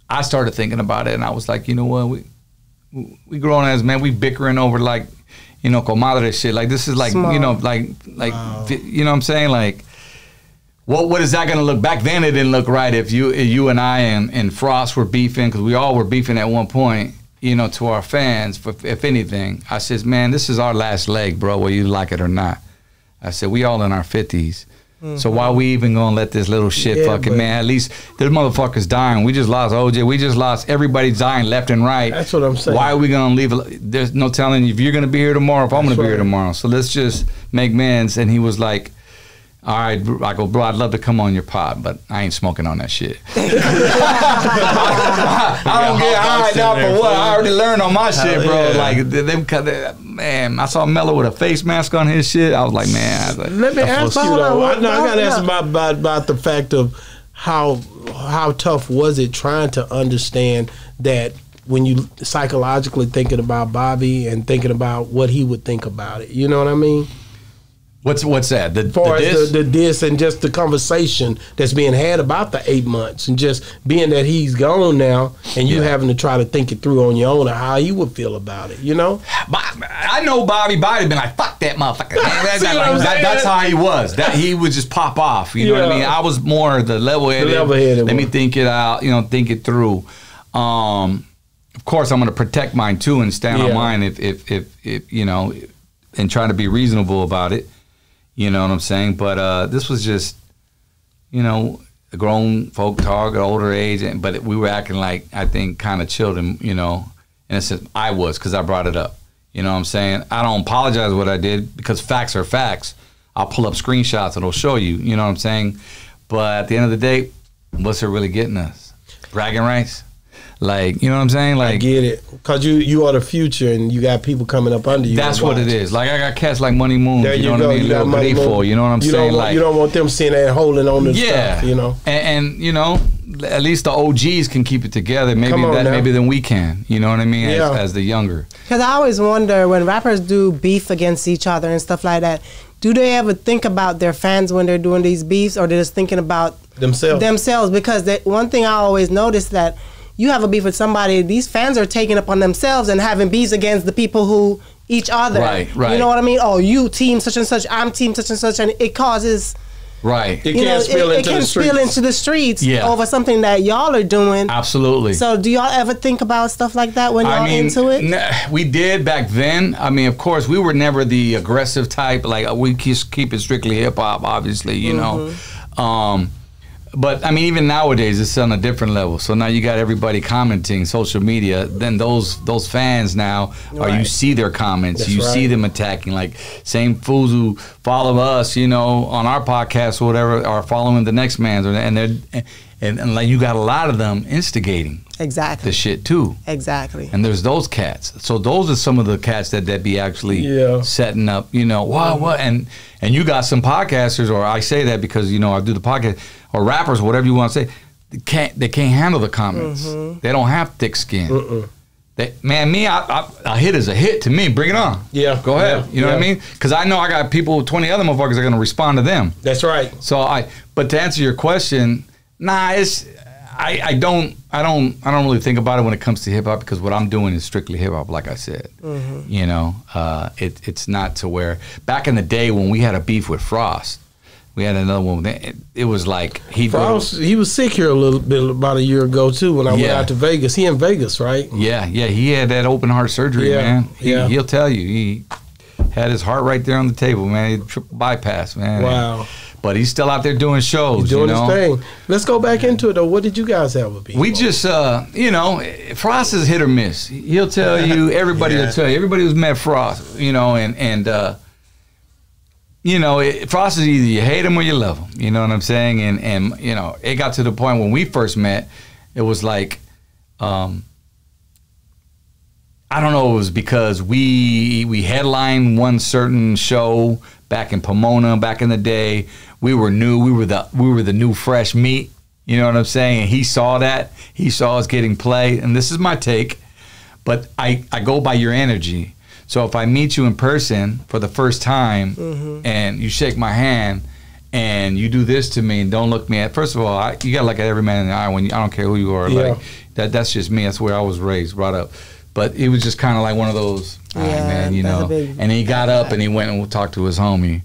I started thinking about it, and I was like, you know what, we, We grown as man, we bickering over like, you know, comadre shit. Like this is like, Small. you know, like, like, wow. you know what I'm saying? Like, what what is that gonna look? Back then it didn't look right if you if you and I and, and Frost were beefing, because we all were beefing at one point, you know, to our fans, for, if anything. I says, man, this is our last leg, bro, whether you like it or not. I said, we all in our fifties. Mm-hmm. So why we even gonna let this little shit yeah, fucking, man, at least there's motherfuckers dying. We just lost O J. We just lost everybody dying left and right. That's what I'm saying. Why are we gonna leave? There's no telling if you're gonna be here tomorrow, if I'm that's gonna right. be here tomorrow. So let's just make amends. And he was like, all right, I go, bro, I'd love to come on your pod, but I ain't smoking on that shit. I, I don't get hired out for what? I already learned on my shit, bro. Yeah. Like, them, them, man, I saw Mellow with a face mask on his shit. I was like, man. I was like, Let me ask you, know, I, no, I got to ask about, about, about the fact of how, how tough was it trying to understand that when you psychologically thinking about Bobby and thinking about what he would think about it. You know what I mean? What's what's that? The, far the as diss? The, the diss and just the conversation that's being had about the eight months and just being that he's gone now and you yeah. having to try to think it through on your own and how you would feel about it, you know? I know Bobby Bobby been like, fuck that motherfucker. That's, like, that, that's how he was. That He would just pop off, you yeah. know what I mean? I was more the level-headed. The level-headed Let one. me think it out, you know, think it through. Um, of course, I'm going to protect mine too and stand yeah. on mine if, if, if, if, you know, and try to be reasonable about it. You know what I'm saying? But uh, this was just, you know, a grown folk talk at older age. And, but we were acting like, I think, kind of children, you know. And it said I was because I brought it up. You know what I'm saying? I don't apologize what I did because facts are facts. I'll pull up screenshots and it'll show you. You know what I'm saying? But at the end of the day, what's it really getting us? Bragging rights? Like, you know what I'm saying? Like, I get it. Because you, you are the future and you got people coming up under you. That's what it is. Like, I got cats like Money Moons. There you, you know go. What I mean? Little grateful. You know what I'm you saying? Want, like, you don't want them sitting there holding on to yeah. stuff, you know? And, and, you know, at least the O Gs can keep it together. Maybe that, now. maybe then we can. You know what I mean? Yeah. As, as the younger. Because I always wonder when rappers do beef against each other and stuff like that, do they ever think about their fans when they're doing these beefs or they're just thinking about themselves? Themselves. Because they, one thing I always notice that you have a beef with somebody, these fans are taking up on themselves and having beefs against the people who each other. Right, right. You know what I mean? Oh, you team such and such, I'm team such and such, and it causes... Right. It can know, spill it, into it can the streets. It can spill into the streets yeah. over something that y'all are doing. Absolutely. So do y'all ever think about stuff like that when y'all I mean, into it? We did back then. I mean, of course, we were never the aggressive type. Like, we just keep it strictly hip-hop, obviously, you mm-hmm. know. Um... But I mean, even nowadays, it's on a different level. So now you got everybody commenting social media. Then those those fans now, right. or you see their comments, That's you right. see them attacking. Like same fools who follow us, you know, on our podcast or whatever, are following the next man's, or and they're and, and like you got a lot of them instigating exactly the shit too. Exactly. And there's those cats. So those are some of the cats that that be actually yeah. setting up. You know, wow, what and and you got some podcasters, or I say that because you know I do the podcast. Or rappers, whatever you want to say, they can't they can't handle the comments. Mm-hmm. They don't have thick skin. Mm-mm. They, man, me, I, I, a hit is a hit to me. Bring it on. Yeah, go ahead. Yeah. You know yeah. what I mean? Because I know I got people, twenty other motherfuckers are gonna respond to them. That's right. So I, but to answer your question, nah, it's I, I don't I don't I don't really think about it when it comes to hip hop because what I'm doing is strictly hip hop, like I said. Mm-hmm. You know, uh, it, it's not to where back in the day when we had a beef with Frost. We had another one. It, it was like he. Frost, was, he was sick here a little bit about a year ago too. When I yeah. went out to Vegas, he in Vegas, right? Yeah, yeah. He had that open heart surgery, yeah. man. He, yeah, he'll tell you he had his heart right there on the table, man. He triple bypass, man. Wow. And, but he's still out there doing shows. He's doing you know? his thing. Let's go back into it though. What did you guys have with people? We just, uh, you know, Frost is hit or miss. He'll tell you. Everybody yeah. will tell you. Everybody who's met Frost, you know, and and. Uh, You know, it, Frost is either you hate him or you love him. You know what I'm saying? And, and you know, it got to the point when we first met, it was like, um, I don't know, it was because we we headlined one certain show back in Pomona back in the day. We were new. We were the we were the new fresh meat. You know what I'm saying? And he saw that. He saw us getting play. And this is my take, but I, I go by your energy. So if I meet you in person for the first time mm-hmm. and you shake my hand and you do this to me and don't look me at, first of all, I, you got to look at every man in the eye. When you, I don't care who you are. Yeah. Like that, that's just me. That's where I was raised, brought up. But it was just kind of like one of those, all yeah, right, man, you know. Big, and he got up and he went and talked to his homie.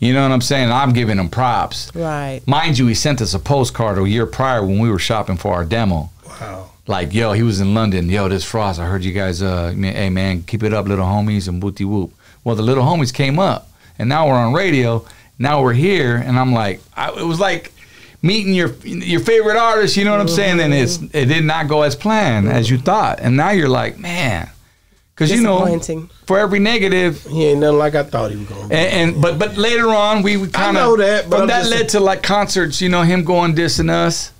You know what I'm saying? I'm giving him props. Right. Mind you, he sent us a postcard a year prior when we were shopping for our demo. Wow. Like, yo, he was in London. Yo, this Frost, I heard you guys, uh, man, hey, man, keep it up, little homies, and booty whoop. Well, the little homies came up, and now we're on radio. Now we're here, and I'm like, I, it was like meeting your your favorite artist, you know what I'm saying? And it's, it did not go as planned as you thought. And now you're like, man. Because, you know, for every negative. He ain't nothing like I thought he was going to be. And, and, but, but later on, we would kind of. I know that. But, but that led to, like, concerts, you know, him going dissing us.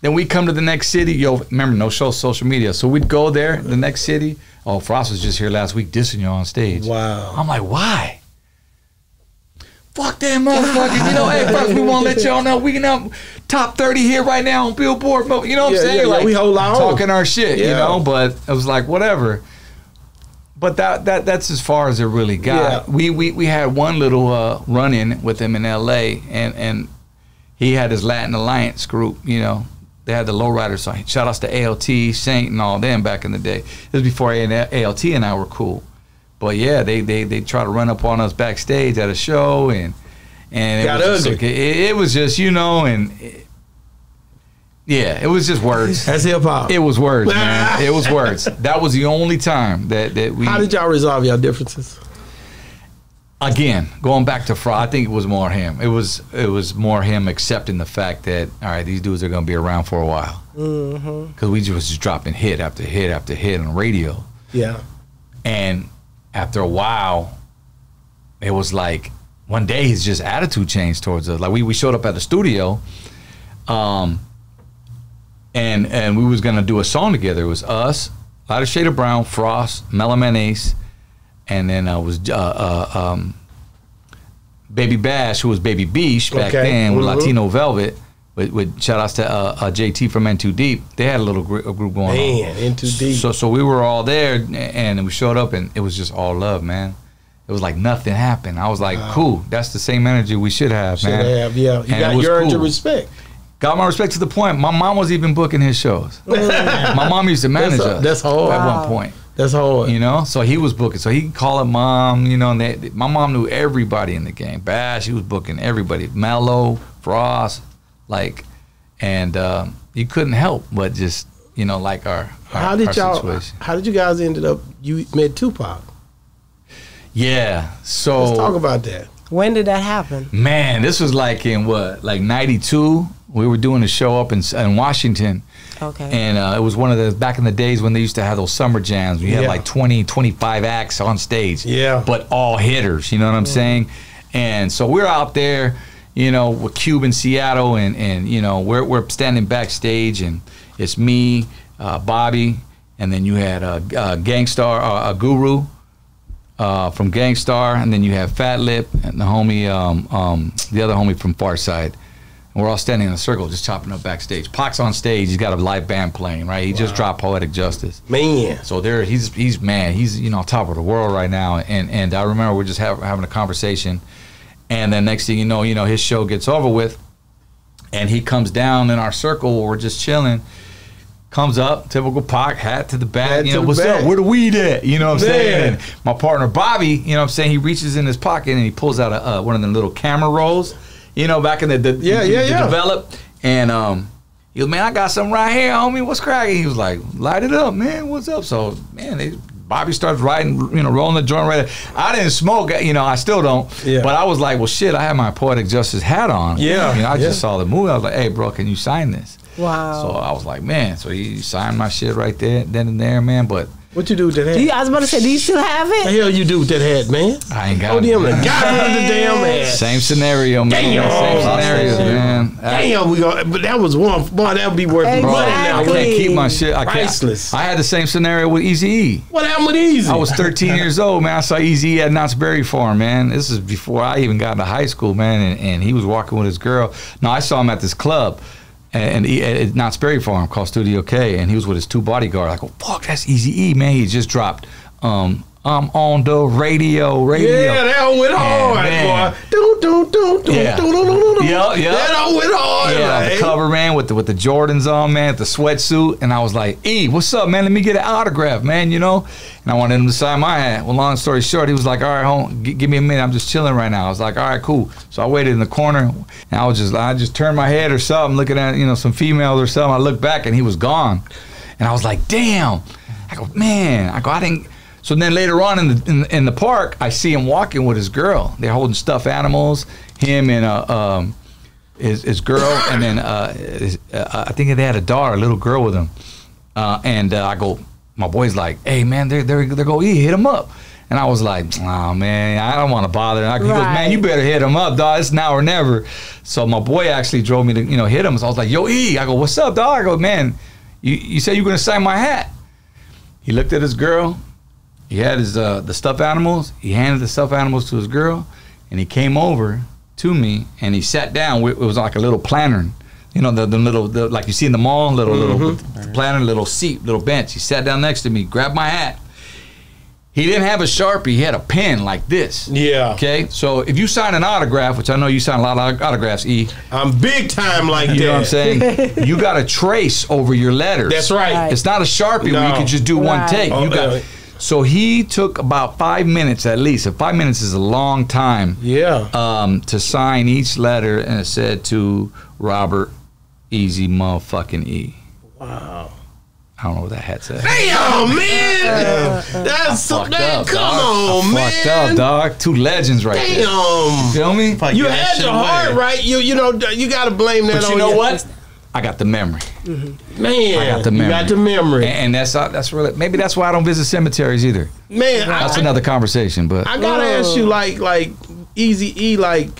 Then we come to the next city. Yo, remember, no show, social media. So we'd go there, the next city. Oh, Frost was just here last week dissing you on stage. Wow. I'm like, why? Fuck them motherfuckers. You know, hey, first we want to let y'all know we can up top thirty here right now on Billboard. You know what yeah, I'm saying? Yeah, like yeah, we hold on talking our shit, yeah. you know, but it was like whatever. But that that that's as far as it really got. Yeah. We we we had one little uh, run in with him in L A and and he had his Latin Alliance group, you know. They had the Lowriders, so shout outs to A L T, Saint and all them back in the day. It was before A L T and I were cool. But yeah, they they they try to run up on us backstage at a show, and and it Got was just, it, it was just you know, and it, yeah, it was just words. That's hip hop. It was words, man. It was words. That was the only time that that we. How did y'all resolve y'all differences? Again, going back to fraud, I think it was more him. It was it was more him accepting the fact that all right, these dudes are gonna be around for a while, because mm-hmm. we just was just dropping hit after hit after hit on the radio. Yeah, and. After a while, it was like one day his just attitude changed towards us. Like we, we showed up at the studio, um, and and we was gonna do a song together. It was us, Lighter Shade of Brown, Frost, Mellow Man Ace, and then I was uh, uh, um, Baby Bash, who was Baby Beach back okay. then mm-hmm. with Latino Velvet. With, with shout outs to uh, uh, J T from N two Deep. They had a little gr a group going man, on. Man, N two Deep. So, so we were all there, and we showed up, and it was just all love, man. It was like nothing happened. I was like, wow. cool. That's the same energy we should have, should man. Should have, yeah. You and got your cool. respect. Got my respect to the point. My mom was even booking his shows. My mom used to manage that's a, us. That's hard. At wow. one point. That's hard. You know? So he was booking. So he could call her mom, you know, and they, my mom knew everybody in the game. Bash, she was booking everybody. Mellow, Frost, like, and um, you couldn't help but just, you know, like our, our how did y'all? How did you guys ended up? You met Tupac. Yeah. So let's talk about that. When did that happen? Man, this was like in what, like ninety-two. We were doing a show up in in Washington. Okay. And uh, it was one of the back in the days when they used to have those summer jams. We had yeah. like twenty, twenty-five acts on stage. Yeah. But all hitters. You know what I'm yeah. saying? And so we're out there. You know, with Cube in Seattle, and, and you know, we're, we're standing backstage, and it's me, uh, Bobby, and then you had a uh, uh, Gangstar, uh, a Guru uh, from Gangstar, and then you have Fat Lip, and the homie, um, um, the other homie from Far Side. And we're all standing in a circle, just chopping up backstage. Pac's on stage, he's got a live band playing, right? He wow. just dropped Poetic Justice. Man. So there, he's, he's man, he's, you know, top of the world right now. And, and I remember we're just have, having a conversation. And then next thing you know, you know, his show gets over with, and he comes down in our circle where we're just chilling, comes up, typical Pac, hat to the back, hat you know, what's back. Up, where the weed at? You know what I'm Man. Saying? And my partner Bobby, you know what I'm saying, he reaches in his pocket and he pulls out a, uh, one of the little camera rolls, you know, back in the, the, yeah, the, yeah, the yeah. develop, and um, he goes, man, I got something right here, homie, what's cracking? He was like, light it up, man, what's up? So, man, they... Bobby starts riding, you know, rolling the joint right there. I didn't smoke, you know, I still don't. Yeah. But I was like, well, shit, I had my Poetic Justice hat on. Yeah. I mean, I yeah. just saw the movie. I was like, hey, bro, can you sign this? Wow. So I was like, man. So he signed my shit right there, then and there, man. But what you do with that hat? Do you, I was about to say, do you still have it? The hell you do with that hat, man? I ain't got it. O D M got the damn hat. Same scenario, man. Damn. Same scenario, man. Damn, we gonna, but that was one. Boy, that would be worth exactly. now. I can't keep my shit. I priceless. I had the same scenario with Eazy-E. What happened with Eazy? I was thirteen years old, man. I saw Eazy-E at Knott's Berry Farm, man. This is before I even got into high school, man. And, and he was walking with his girl. No, I saw him at this club. And he, at Knott's Berry Farm called Studio K, and he was with his two bodyguards. I go, fuck, that's Eazy-E, man. He just dropped, um, I'm on the radio, radio. Yeah, that went and hard, man. Boy. Do, do, do, do, yeah. do, do, do, do. Yep, yep. That went hard, yeah, right? The cover, man, with the, with the Jordans on, man, with the sweatsuit. And I was like, E, what's up, man? Let me get an autograph, man, you know? And I wanted him to sign my hat. Well, long story short, he was like, all right, home, give me a minute. I'm just chilling right now. I was like, all right, cool. So I waited in the corner, and I was just, I just turned my head or something, looking at, you know, some females or something. I looked back, and he was gone. And I was like, damn. I go, man. I go, I didn't. So then later on in the in, in the park, I see him walking with his girl. They're holding stuffed animals. Him and uh, um, his his girl, and then uh, his, uh, I think they had a daughter, a little girl with him. Uh, and uh, I go, my boy's like, "Hey man, they're they're they're go eat, hit him up." And I was like, "Oh man, I don't want to bother." And I, he right. goes, "Man, you better hit him up, dog. It's now or never." So my boy actually drove me to you know hit him. So I was like, "Yo, E," I go, "What's up, dog?" I go, "Man, you you said you're gonna sign my hat." He looked at his girl. He had his uh, the stuffed animals. He handed the stuffed animals to his girl. And he came over to me and he sat down. It was like a little planter, you know, the, the little, the, like you see in the mall, little, mm-hmm. little planter, little seat, little bench. He sat down next to me, grabbed my hat. He didn't have a Sharpie, he had a pen like this. Yeah. Okay, so if you sign an autograph, which I know you sign a lot of autographs, E. I'm big time like you that. You know what I'm saying? You got a trace over your letters. That's right. right. It's not a Sharpie no. where you can just do right. one take. You got uh, So he took about five minutes at least. And five minutes is a long time. Yeah. Um, to sign each letter, and it said to Robert Easy motherfucking E. Wow. I don't know what that hat said. Damn, man! That's so damn. Come on, I'm man! Fucked up, dog. Two legends, right damn. There. Damn, you feel me? Fuck you had your heart, way. Right? You, you know, you gotta blame that. But on you know you. What? I got the memory. Mm-hmm. Man, I got the memory. You got the memory, and, and that's that's really maybe that's why I don't visit cemeteries either. Man, that's I, another conversation. But I gotta oh. ask you, like, like Eazy-E, like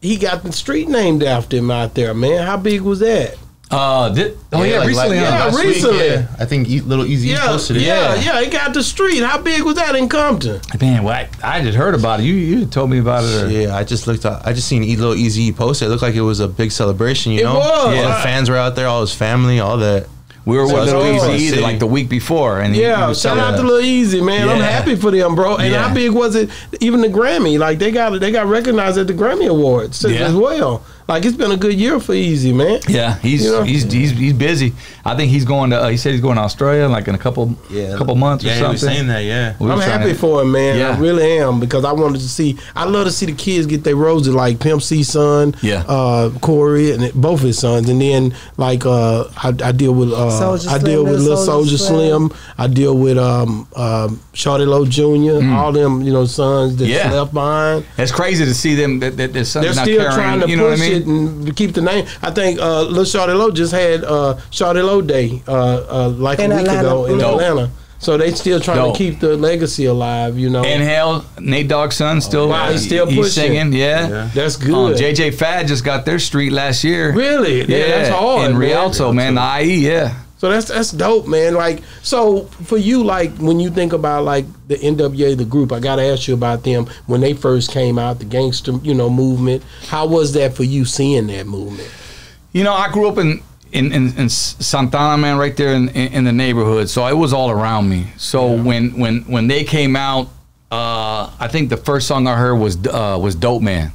he got the street named after him out there, man. How big was that? Uh, did, oh yeah, yeah like recently. Like, yeah, recently. Week, yeah. I think e little Eazy-E yeah, posted it. Yeah, yeah, yeah. He got the street. How big was that in Compton? Man, well, I, I just heard about it. You you told me about it. Or... Yeah, I just looked. Up, I just seen e little Eazy-E post it. It looked like it was a big celebration. You it know, was. Yeah. All the fans were out there. All his family, all that. We were so with Lil Eazy-E like the week before, and he, yeah, he shout out to Lil Eazy, man. Yeah. I'm happy for them, bro. And yeah. how big was it? Even the Grammy, like they got they got recognized at the Grammy Awards yeah. as well. Like it's been a good year for Eazy, man. Yeah, he's you know? he's, he's he's busy. I think he's going to. Uh, he said he's going to Australia like in a couple yeah. couple months yeah, or something. Yeah, he was saying that. Yeah, we I'm happy to, for him, man. Yeah. I really am because I wanted to see. I love to see the kids get their roses, like Pimp C's son, yeah, uh, Corey, and both his sons, and then like uh, I, I deal with. Uh, Soldier I deal Slim, with Lil Soldier Slim. Slim. I deal with um, um, Shawty Low Junior. Mm. All them, you know, sons that's yeah. left behind. It's crazy to see them. That, that, that son they're not still carrying, trying to you know push what I mean? It and keep the name. I think uh, Lil Shawty Low just had uh, Shawty Low Day uh, uh, like in a week Atlanta. Ago in Dope. Atlanta. So they still trying Dope. To keep the legacy alive, you know. And hell, Nate Dogg's son still, wow, he's still he's pushing. Singing, yeah. yeah. That's good. Um, J J Fad just got their street last year. Really? Yeah, yeah that's hard. In Rialto, man, the I E, yeah. So that's that's dope, man. Like, so for you, like when you think about like the N W A, the group, I gotta ask you about them when they first came out, the gangster, you know, movement. How was that for you seeing that movement? You know, I grew up in. In, in, in Santana, man, right there in, in, in the neighborhood. So it was all around me. So yeah. when, when, when they came out, uh, I think the first song I heard was uh, was Dope Man.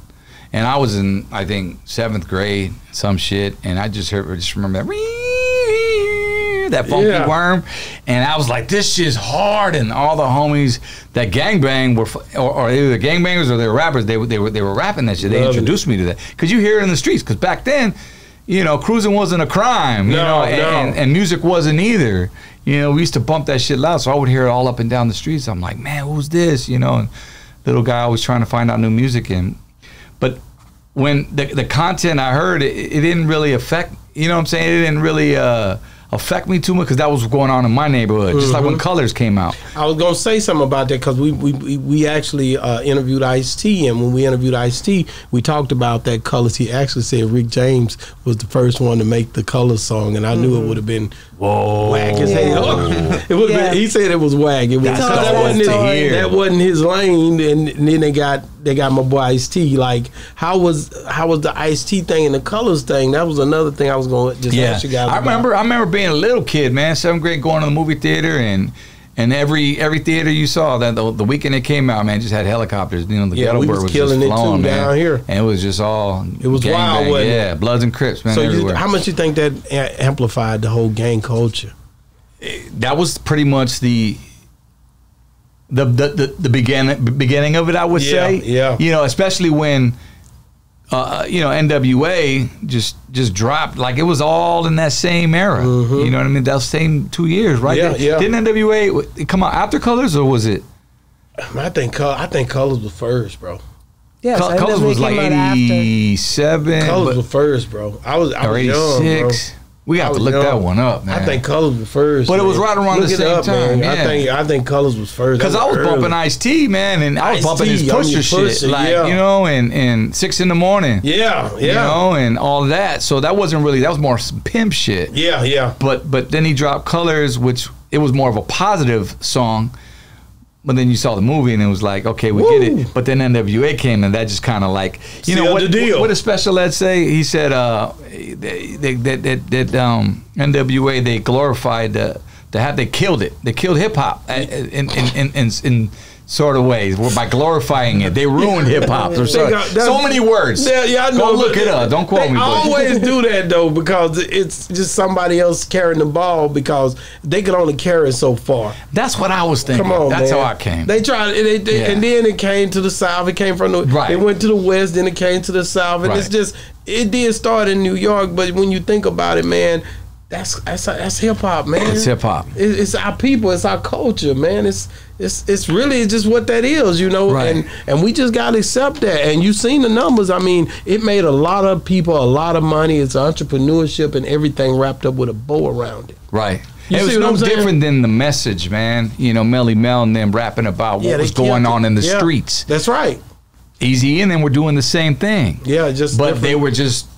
And I was in, I think, seventh grade, some shit. And I just heard, just remember that, that funky yeah. worm. And I was like, this shit's hard. And all the homies that gangbang were, or, or either gangbangers or they were rappers, they, they, were, they were rapping that shit. They Love introduced it. Me to that. Because you hear it in the streets. Because back then, you know, cruising wasn't a crime, you no, know, and, no. and, and music wasn't either. You know, we used to bump that shit loud, so I would hear it all up and down the streets. I'm like, man, who's this? You know, and little guy always trying to find out new music. And but when the, the content I heard, it, it didn't really affect, you know what I'm saying? It didn't really uh, affect me too much because that was going on in my neighborhood, just mm-hmm. like when Colors came out. I was going to say something about that because we, we, we actually uh, interviewed Ice-T, and when we interviewed Ice-T, we talked about that Colors. He actually said Rick James was the first one to make the Colors song, and I mm-hmm. knew it would have been Whoa. Whack as yeah. hell. it would yeah. been, he said it was whack. It was, That's that, wasn't his, that wasn't his lane, and, and then they got... They got my boy Ice-T. Like, how was how was the Ice-T thing and the Colors thing? That was another thing I was going to just yeah. ask you guys. I about. remember I remember being a little kid, man, seventh grade, going to the movie theater, and and every every theater you saw that the, the weekend it came out, man, just had helicopters. You know, the yeah, Ghetto Bird was, was killing just flowing, it too, man. Down here, and it was just all it was gang wild, bang. Wasn't yeah, it? Bloods and Crips, man. So everywhere. You, how much you think that amplified the whole gang culture? It, that was pretty much the. The, the the the beginning beginning of it, I would yeah, say. Yeah. You know, especially when, uh, you know, N W A just just dropped. Like it was all in that same era. Mm-hmm. You know what I mean? That same two years, right? Yeah, yeah. Didn't N W A come out after Colors, or was it? I think I think Colors was first, bro. Yeah, Col Colors was like eighty-seven. Colors was first, bro. I was I was young, bro. We got to look know, that one up, man. I think Colors was first. But man. It was right around look the same up, time. Man. I think I think Colors was first. Because I was early. Bumping Ice-T, man, and I was bumping his pusher shit, like yeah. you know, and and six in the morning, yeah, yeah, you know, and all that. So that wasn't really that was more some pimp shit, yeah, yeah. But but then he dropped Colors, which it was more of a positive song. But then you saw the movie and it was like, okay, we Woo. get it. But then N W A came and that just kind of like, you Still know, what, deal. what, what a special ed say? He said uh, that um, N W A, they glorified the, the hat. They killed it. They killed hip hop in, in, in, in, in sort of ways where by glorifying it. They ruined hip hop. got, so many words. Yeah, yeah, I know. Go look it up. Don't quote me. I always do that though, because it's just somebody else carrying the ball, because they can only carry it so far. That's what I was thinking. Come on, That's man. how I came. They tried, they, they, yeah. and then it came to the south. It came from the. Right. It went to the west. Then it came to the south, and right. it's just it did start in New York. But when you think about it, man. That's that's that's hip hop, man. It's hip hop. It, it's our people. It's our culture, man. It's it's it's really just what that is, you know. Right. And and we just gotta accept that. And you seen the numbers. I mean, it made a lot of people a lot of money. It's entrepreneurship and everything wrapped up with a bow around it. Right. You it was no different than the message, man. You know, Melly Mel and them rapping about yeah, what was going on in the yeah. streets. That's right. Eazy-E and them were doing the same thing. Yeah, just but different. they were just.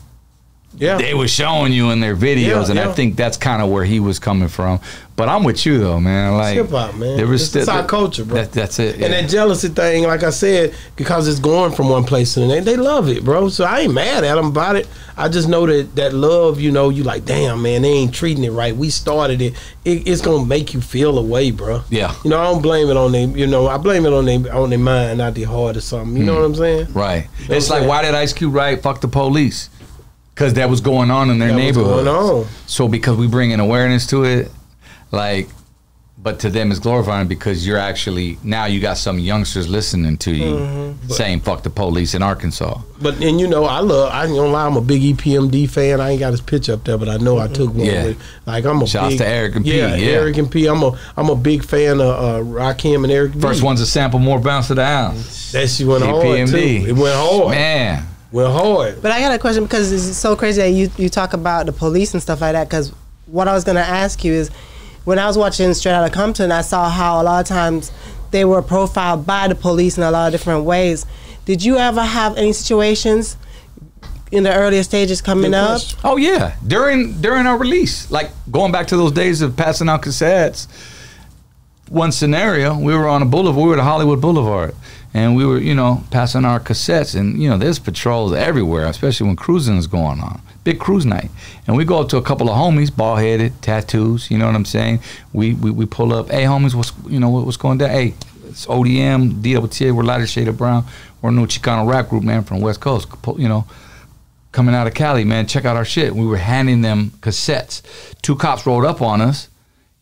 Yeah. They were showing you in their videos, yeah, and yeah. I think that's kind of where he was coming from. But I'm with you though, man. Like hip hop, man. There was it's our culture, bro. That, that's it. Yeah. And that jealousy thing, like I said, because it's going from one place to the next. They love it, bro. So I ain't mad at them about it. I just know that that love, you know, you like, damn, man, they ain't treating it right. We started it. it it's gonna make you feel a way, bro. Yeah. You know, I don't blame it on them. You know, I blame it on them on their mind, not their heart or something. You mm. know what I'm saying? Right. You know it's like, saying? why did Ice Cube write "Fuck the Police"? Because that was going on in their that neighborhood. Was going on. So because we bring an awareness to it, like, but to them it's glorifying because you're actually, now you got some youngsters listening to you mm-hmm. saying fuck the police in Arkansas. But, and you know, I love, I ain't gonna lie, I'm a big E P M D fan. I ain't got his picture up there, but I know I took one. Yeah. With, like, I'm a Shouts big. Shouts to Eric and yeah, P. Yeah, Eric and P. I'm a, I'm a big fan of uh, Rakim and Eric. First B. one's a sample, more bounce to the ounce. That shit went E P M D. hard, too. It went hard. Man. Well, hard. But I got a question, because it's so crazy that you, you talk about the police and stuff like that, because what I was going to ask you is, when I was watching Straight Outta Compton, I saw how a lot of times they were profiled by the police in a lot of different ways. Did you ever have any situations in the earlier stages coming up? Oh, yeah. During, during our release, like going back to those days of passing out cassettes, one scenario, we were on a boulevard, we were at Hollywood Boulevard. And we were, you know, passing our cassettes, and you know, there's patrols everywhere, especially when cruising is going on, big cruise night. And we go up to a couple of homies, bald headed, tattoos, you know what I'm saying? We we, we pull up, hey homies, what's you know what's going down? Hey, it's O D M, D W T X, we're Lighter Shade of Brown, we're a new Chicano rap group, man, from West Coast, you know, coming out of Cali, man. Check out our shit. We were handing them cassettes. Two cops rolled up on us.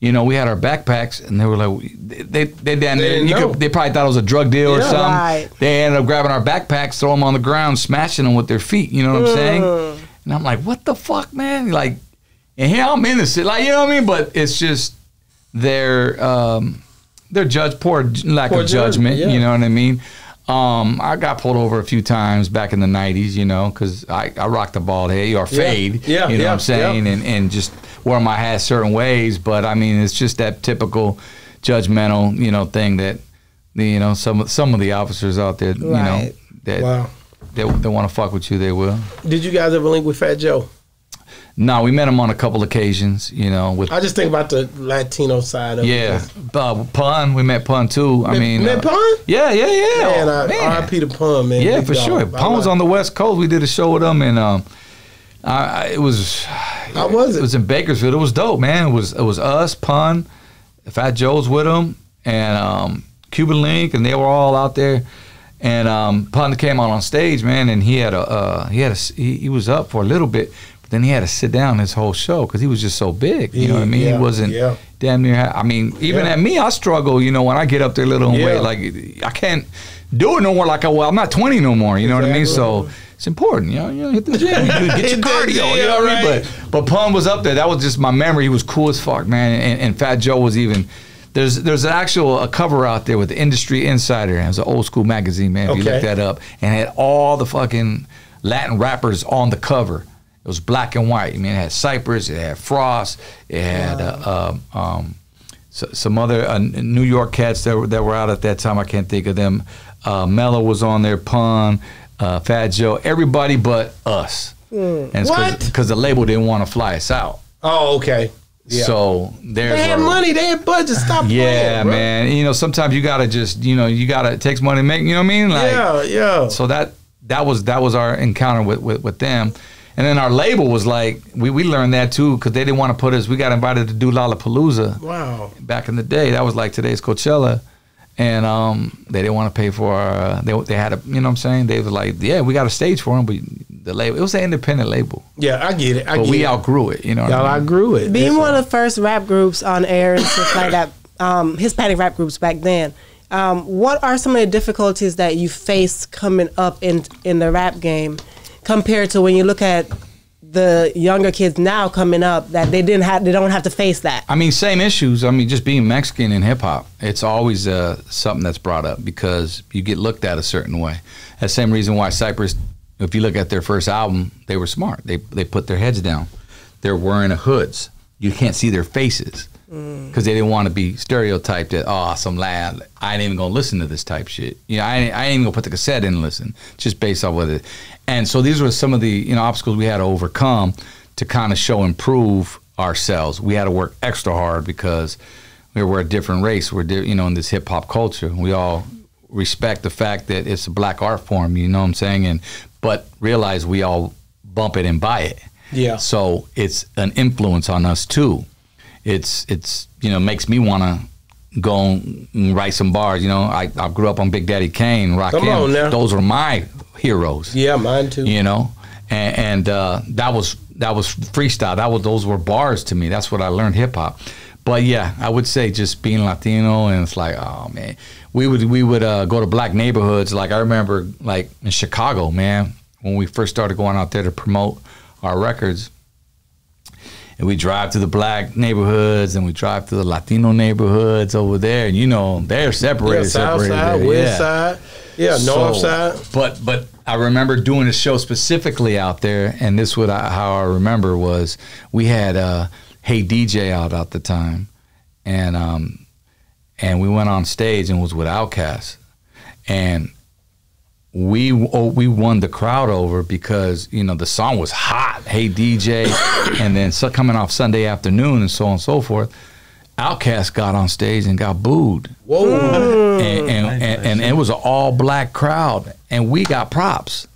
You know, we had our backpacks, and they were like, they they, they, they, you could, they probably thought it was a drug deal yeah, or something. Right. They ended up grabbing our backpacks, throwing them on the ground, smashing them with their feet. You know what I'm saying? And I'm like, what the fuck, man? Like, and here I'm innocent, like you know what I mean? But it's just their um, their judge poor lack poor of judgment. Judge, yeah. You know what I mean? Um, I got pulled over a few times back in the nineties, you know, because I, I rocked the bald head or fade, yeah, yeah, you know yeah, what I'm saying, yeah. and, and just wear my hat certain ways. But, I mean, it's just that typical judgmental, you know, thing that, you know, some, some of the officers out there, you right. know, that wow. they, they want to fuck with you, they will. Did you guys ever link with Fat Joe? No, we met him on a couple occasions, you know. With I just think about the Latino side of yeah. it. Yeah, uh, Pun. We met Pun too. I met, mean, met uh, Pun. Yeah, yeah, yeah. Man, man. R I P to Pun, man. Yeah, Big for dog. sure. Pun was on the West Coast. We did a show with him, and um, I, I, it was. How was it? It was in Bakersfield. It was dope, man. It was it was us, Pun, Fat Joe's with him, and um, Cuban Link, and they were all out there. And um, Pun came out on stage, man, and he had a uh, he had a, he, he was up for a little bit. Then he had to sit down his whole show because he was just so big. You know what I mean? Yeah, he wasn't yeah. damn near. I mean, even yeah. at me, I struggle. You know, when I get up there, little and yeah. weight, like I can't do it no more. Like I, well, I'm not twenty no more. You know exactly. what I mean? So it's important. You know, you know hit the gym, get your cardio. Yeah, you know what I mean? But but Pun was up there. That was just my memory. He was cool as fuck, man. And, and Fat Joe was even. There's there's an actual a cover out there with the Industry Insider. It was an old school magazine, man. If okay. you look that up, and had all the fucking Latin rappers on the cover. It was black and white. I mean, it had Cypress, it had Frost, it had uh, um, um, so, some other uh, New York cats that were, that were out at that time. I can't think of them. Uh, Mello was on there, Pun, uh, Fat Joe, everybody but us. Mm. And it's what? Because the label didn't want to fly us out. Oh, okay. Yeah. So there's they had a, money, they had budget. Stop playing, yeah, bro. Man. You know, sometimes you gotta just, you know, you gotta it takes money to make. You know what I mean? Like, yeah, yeah. So that that was that was our encounter with with, with them, and then our label was like, we we learned that too because they didn't want to put us. We got invited to do Lollapalooza. Wow. Back in the day, that was like today's Coachella, and um, they didn't want to pay for our. Uh, they they had a, you know what I'm saying? They was like, yeah, we got a stage for them, but. The label, it was an independent label. Yeah, I get it. I but get we it. outgrew it, you know. Y'all I mean? outgrew it. Being That's one right. of the first rap groups on air and stuff like that, um, Hispanic rap groups back then. Um, what are some of the difficulties that you face coming up in in the rap game, compared to when you look at the younger kids now coming up that they didn't have, they don't have to face that? I mean, same issues. I mean, just being Mexican in hip hop, it's always uh, something that's brought up because you get looked at a certain way. That's the same reason why Cypress. If you look at their first album, they were smart. They they put their heads down. They're wearing hoods. You can't see their faces because they didn't want to be stereotyped that, oh, some lad, I ain't even going to listen to this type shit. You know, I ain't, I ain't even going to put the cassette in and listen, just based off of it. And so these were some of the, you know, obstacles we had to overcome to kind of show and prove ourselves. We had to work extra hard because we were a different race. We're, you know, in this hip-hop culture. We all respect the fact that it's a black art form, you know what I'm saying? And but realize we all bump it and buy it. Yeah. So it's an influence on us too. It's, it's you know, makes me want to go and write some bars. You know, I, I grew up on Big Daddy Kane, Rakim. Those were my heroes. Yeah, mine too. You know, and, and uh, that was that was freestyle. That was, those were bars to me. That's what I learned hip hop. But yeah, I would say just being Latino, and it's like, oh man, we would we would uh, go to black neighborhoods. Like I remember, like in Chicago, man, when we first started going out there to promote our records, and we drive to the black neighborhoods and we drive to the Latino neighborhoods over there, and you know they're separated, yeah, south separated, side, yeah. west side, yeah, so, north side. But but I remember doing a show specifically out there, and this what I, how I remember was we had. Uh, Hey D J out at the time, and um, and we went on stage and was with OutKast, and we oh, we won the crowd over because you know the song was hot. Hey D J, and then so coming off Sunday Afternoon and so on and so forth, OutKast got on stage and got booed. Whoa! And and, nice, and, nice. and it was an all black crowd, and we got props.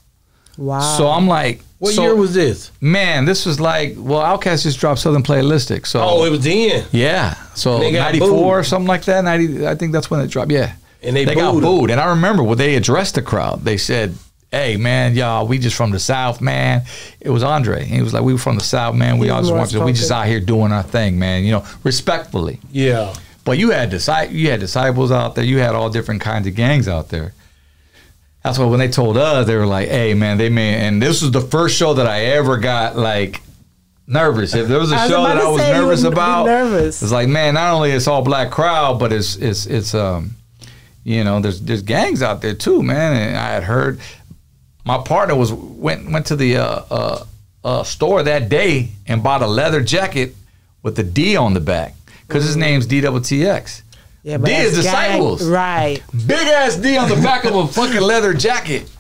Wow! So I'm like. What so, year was this? Man, this was like, well, OutKast just dropped Southern Playalistic. So oh, it was then. Yeah, so ninety-four or something like that. ninety, I think that's when it dropped. Yeah, and they, they booed got booed. Them. And I remember when they addressed the crowd, they said, "Hey, man, y'all, we just from the South, man." It was Andre. And he was like, "We were from the South, man. We all just want to. We just out here doing our thing, man. You know, respectfully." Yeah. But you had you had disciples out there. You had all different kinds of gangs out there. That's why when they told us, they were like, "Hey, man, they may." And this was the first show that I ever got like nervous. If there was a show that I was nervous about, it's like, man, not only it's all black crowd, but it's it's it's um, you know, there's there's gangs out there too, man. And I had heard my partner was went went to the uh, uh, uh, store that day and bought a leather jacket with the D on the back because his name's D W T X. Yeah, D is disciples. Gang, right. Big ass D on the back of a fucking leather jacket.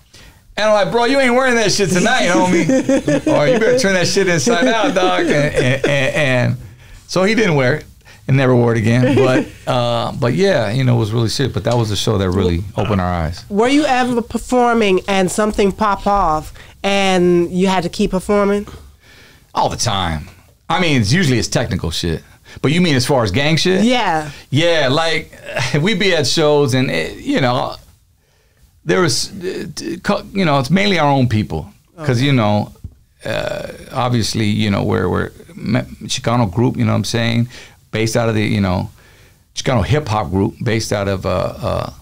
And I'm like, bro, you ain't wearing that shit tonight, homie. Or you better turn that shit inside out, dog. And, and, and, and so he didn't wear it and never wore it again. But uh, but yeah, you know, it was really shit. But that was the show that really opened our eyes. Were you ever performing and something pop off and you had to keep performing? All the time. I mean, it's usually it's technical shit. But you mean as far as gang shit? Yeah. Yeah, like, we be at shows and, it, you know, there was, you know, it's mainly our own people. Because, okay. you know, uh, obviously, you know, we're, we're Chicano group, you know what I'm saying? Based out of the, you know, Chicano hip hop group based out of uh, uh,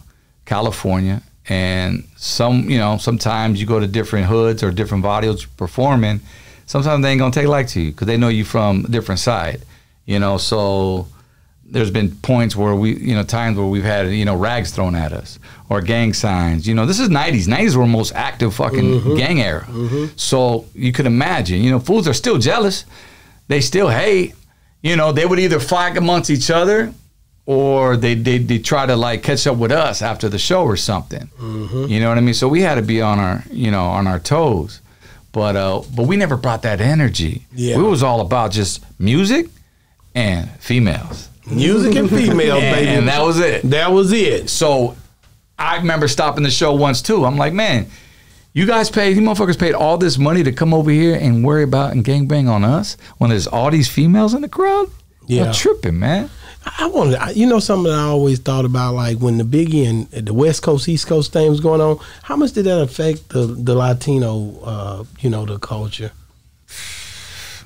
California. And some, you know, sometimes you go to different hoods or different barrios performing. Sometimes they ain't going to take like to you because they know you from a different side. You know, so there's been points where we, you know, times where we've had, you know, rags thrown at us or gang signs. You know, this is nineties. nineties were the most active fucking mm-hmm. gang era. Mm-hmm. So you could imagine, you know, fools are still jealous. They still hate. You know, they would either fight amongst each other or they they, they try to, like, catch up with us after the show or something. Mm-hmm. You know what I mean? So we had to be on our, you know, on our toes. But, uh, but we never brought that energy. Yeah. We was all about just music. and females. Music and females, and, baby. And that was it. That was it. So I remember stopping the show once too. I'm like, man, you guys paid, you motherfuckers paid all this money to come over here and worry about and gangbang on us when there's all these females in the crowd? Yeah. I'm tripping, man. I wanted, you know, something that I always thought about, like when the Biggie and the West Coast, East Coast thing was going on, how much did that affect the, the Latino, uh, you know, the culture?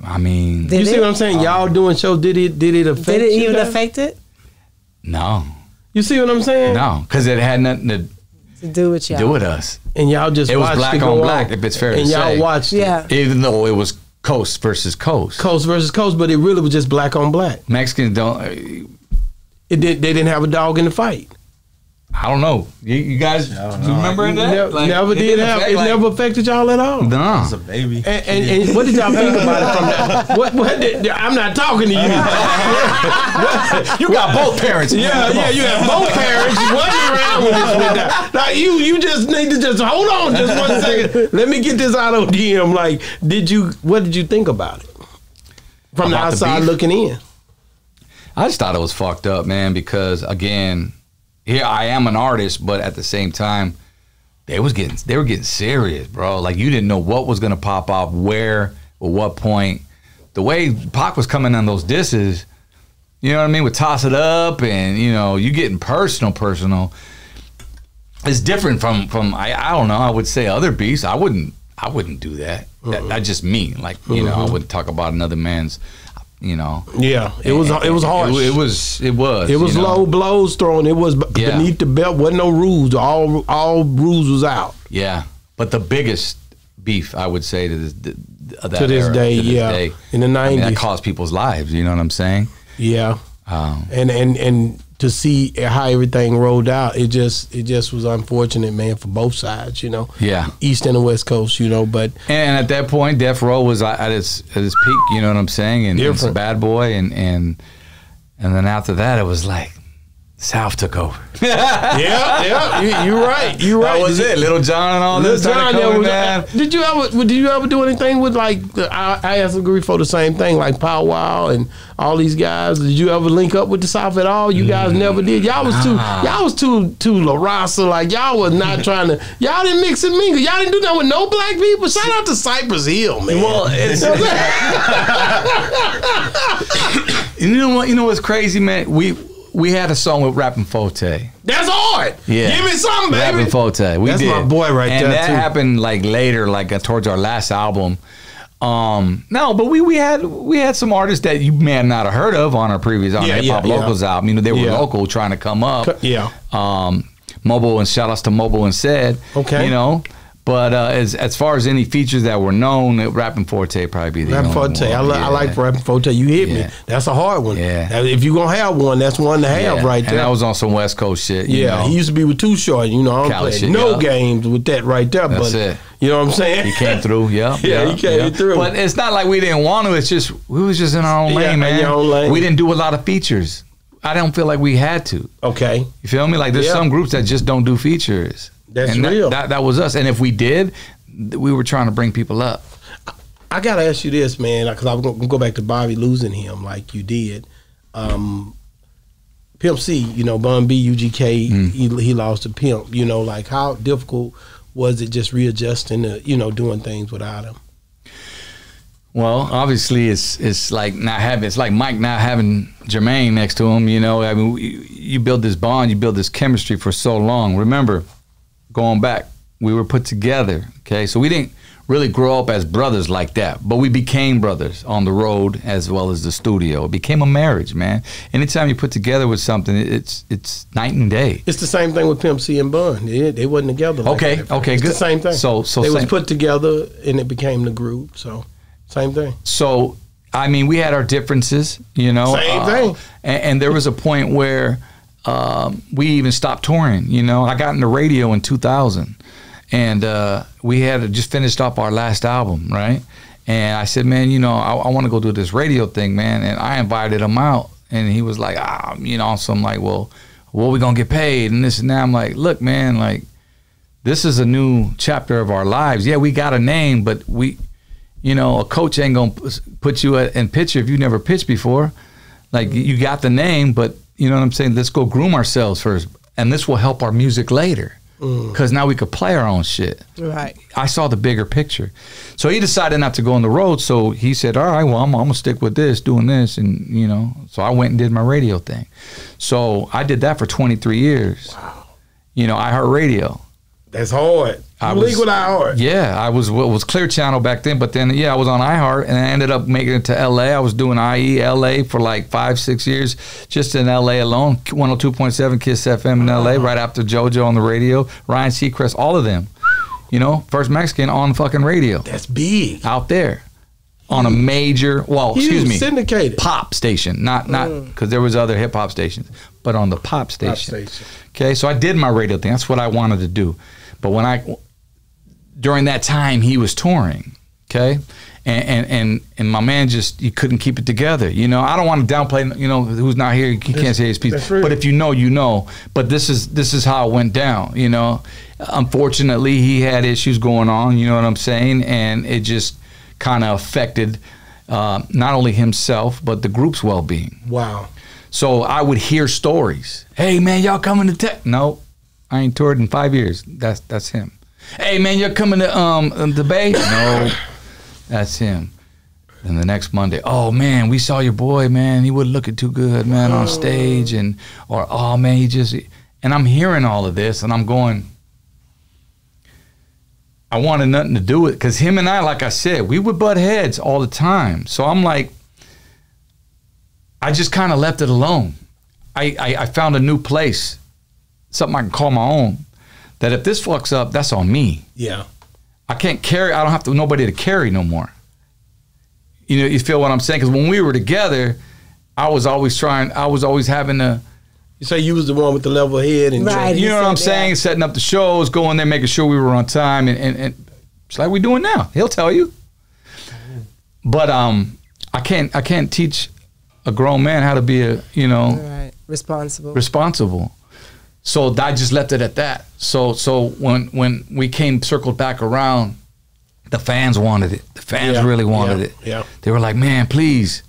I mean, did you see it? What I'm saying? Um, Y'all doing shows, did it did it affect? Did it even guys? affect it? No. You see what I'm saying? No, because it had nothing to. To do with y'all. Do with us. And y'all just it was black it on black, if it's fair and to say. And y'all watched yeah. it. Even though it was coast versus coast. Coast versus coast, but it really was just black on black. Mexicans don't... Uh, it did, they didn't have a dog in the fight. I don't know. You, you guys remember that? Never, like, never did have. Affect, it like, never affected y'all at all. Nah. It's a baby. And, and, and what did y'all think about it from that? What, what did, I'm not talking to you. You got both parents. Yeah, yeah, you have both parents. You wasn't around when this went down. Now, you, you just need to just hold on just one second. Let me get this out of O D M. Like, did you, what did you think about it? From about the outside the looking in. I just thought it was fucked up, man, because, again... Here I am an artist, but at the same time, they was getting they were getting serious, bro. Like you didn't know what was gonna pop off, where, or what point. The way Pac was coming on those disses, you know what I mean? Would toss it up, and you know you getting personal, personal. It's different from from I I don't know. I would say other beats. I wouldn't I wouldn't do that. Uh-huh. that that's just me. Like you uh-huh. know I wouldn't talk about another man's. You know, yeah, it was it was harsh. It, it was it was it was you know? low blows thrown. It was yeah. beneath the belt. Wasn't no rules. All all rules was out. Yeah, but the biggest beef I would say to this that to this era, day, to this yeah, day, in the nineties, I mean, that cost people's lives. You know what I'm saying? Yeah, um, and and and to see how everything rolled out, it just it just was unfortunate, man, for both sides. You know, yeah, East and the West Coast. You know, but and at that point, Death Row was at its at its peak. You know what I'm saying? And it's a Bad Boy, and and and then after that, it was like South took over. yeah, yeah, you, you're right. You're right. That was did it. You, Little John and all this. John, was, man. Did you ever did you ever do anything with like I, I asked Grief for the same thing, like Pow Wow and all these guys? Did you ever link up with the South at all? You guys mm. never did. Y'all was nah. too y'all was too too La Raza. Like y'all was not trying to. Y'all didn't mix and mingle. Y'all didn't do that with no black people. Shout out to Cypress Hill, man. Well, it's, you know what? You know what's crazy, man? We. We had a song with Rappin' four-Tay. That's hard. Yeah. Give me something, baby. Rappin' four-Tay. We That's did. my boy right and there, that too. happened, like, later, like, uh, towards our last album. Um, no, but we we had we had some artists that you may not have heard of on our previous on yeah, Hip Hop yeah, Locals yeah. album. You know, they were yeah. local trying to come up. Yeah. Um, Mobile and shout-outs to Mobile and Said. Okay. You know? But uh, as as far as any features that were known, it, Rappin' four-Tay probably be the Rappin' four-Tay. I, li yeah. I like Rappin' four-Tay. You hit yeah. me. That's a hard one. Yeah. If you're going to have one, that's one to have yeah. right there. And that was on some West Coast shit. You yeah. know. He used to be with Too Short. You know, I don't Cali play shit, no yeah. games with that right there. That's but, it. You know what I'm saying? He came through. Yeah. yeah, yeah. He came yeah. through. But it's not like we didn't want to. It's just we was just in our own yeah, lane, man. Your own lane. We didn't do a lot of features. I don't feel like we had to. Okay. You feel me? Like there's yeah. some groups that just don't do features. That's and real. That, that, that was us. And if we did, we were trying to bring people up. I, I got to ask you this, man, because I'm going to go back to Bobby losing him like you did. Um, Pimp C, you know, Bun B, U G K, mm. he, he lost to Pimp. You know, like how difficult was it just readjusting to, you know, doing things without him? Well, obviously, it's it's like not having it's like Mike not having Jermaine next to him. You know, I mean, you, you build this bond, you build this chemistry for so long. Remember, going back, we were put together. Okay, so we didn't really grow up as brothers like that, but we became brothers on the road as well as the studio. It became a marriage, man. Anytime you put together with something, it's it's night and day. It's the same thing with Pimp C and Bun. They, they wasn't together. Like okay, that. okay, it's good. The same thing. So so they same. was put together and it became the group. So. Same thing. So, I mean, we had our differences, you know. Same uh, thing. And, and there was a point where um, we even stopped touring, you know. I got into radio in two thousand, and uh, we had just finished up our last album, right? And I said, man, you know, I, I want to go do this radio thing, man. And I invited him out, and he was like, ah, you know. So I'm like, well, what are we going to get paid and this and that? I'm like, look, man, like, this is a new chapter of our lives. Yeah, we got a name, but we – you know, a coach ain't gonna put you in pitcher if you never pitched before. Like, mm-hmm. you got the name, but you know what I'm saying? Let's go groom ourselves first, and this will help our music later. Because now we could play our own shit. Right. I saw the bigger picture. So he decided not to go on the road. So he said, all right, well, I'm, I'm going to stick with this, doing this. And, you know, so I went and did my radio thing. So I did that for twenty-three years. Wow. You know, iHeart Radio. That's hard. I was, legal iHeart. Yeah. I was, well, it was Clear Channel back then. But then, yeah, I was on iHeart. And I ended up making it to L A. I was doing I E L A for like five, six years just in L A alone. one oh two point seven Kiss F M in L A, right after JoJo on the radio, Ryan Seacrest, all of them. You know, first Mexican on fucking radio. That's big. Out there. On a major, well, Huge. excuse me. syndicated. Pop station. Not, not, because mm. there was other hip hop stations. But on the pop station. Pop station. Okay, so I did my radio thing. That's what I wanted to do. But when I, during that time, he was touring, okay? And, and, and, and my man just, he couldn't keep it together. You know, I don't want to downplay, you know, who's not here, he can't say his piece. But if you know, you know. But this is, this is how it went down, you know? Unfortunately, he had issues going on, you know what I'm saying? And it just kind of affected uh, not only himself, but the group's well-being. Wow. So I would hear stories. Hey, man, y'all coming to tech? No. I ain't toured in five years. That's that's him. Hey man, you're coming to um the Bay? No, that's him. And the next Monday, oh man, we saw your boy, man. He wouldn't look it too good, man, on stage, and or oh man, he just. And I'm hearing all of this, and I'm going. I wanted nothing to do with it because him and I, like I said, we would butt heads all the time. So I'm like, I just kind of left it alone. I, I I found a new place. Something I can call my own. That if this fucks up, that's on me. Yeah, I can't carry. I don't have to nobody to carry no more. You know, you feel what I'm saying? Because when we were together, I was always trying. I was always having to. You say you was the one with the level head, and right, you know what I'm that. saying? Setting up the shows, going there, making sure we were on time, and and, and it's like we're doing now. He'll tell you. But um, I can't. I can't teach a grown man how to be a you know right. responsible. Responsible. So I just left it at that. So so when when we came circled back around, the fans wanted it. The fans yeah, really wanted yeah, it. Yeah. They were like, man, please.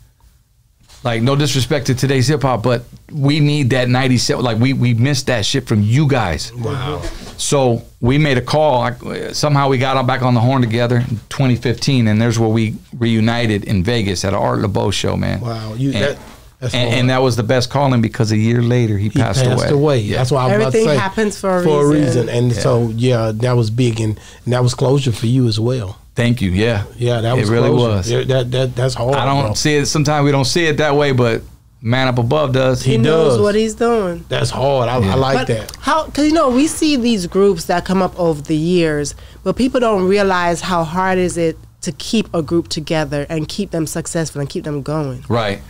Like, no disrespect to today's hip hop, but we need that ninety-seven. Like we we missed that shit from you guys. Wow. So we made a call. I, somehow we got back on the horn together in twenty fifteen, and there's where we reunited in Vegas at an Art LeBeau show, man. Wow. You and, that. And, and that was the best calling because a year later he, he passed, passed away. away. Yeah. That's why I was Everything about to say, happens for a for reason. For a reason. And yeah. so, yeah, that was big. And, and that was closure for you as well. Thank you. Yeah. Yeah, that was It really closure. was. Yeah, that, that, that's hard. I don't bro. see it. Sometimes we don't see it that way, but man up above does. He, he knows does. what he's doing. That's hard. I, yeah. I like but that. How? Because, you know, we see these groups that come up over the years, but people don't realize how hard is it to keep a group together and keep them successful and keep them going. Right.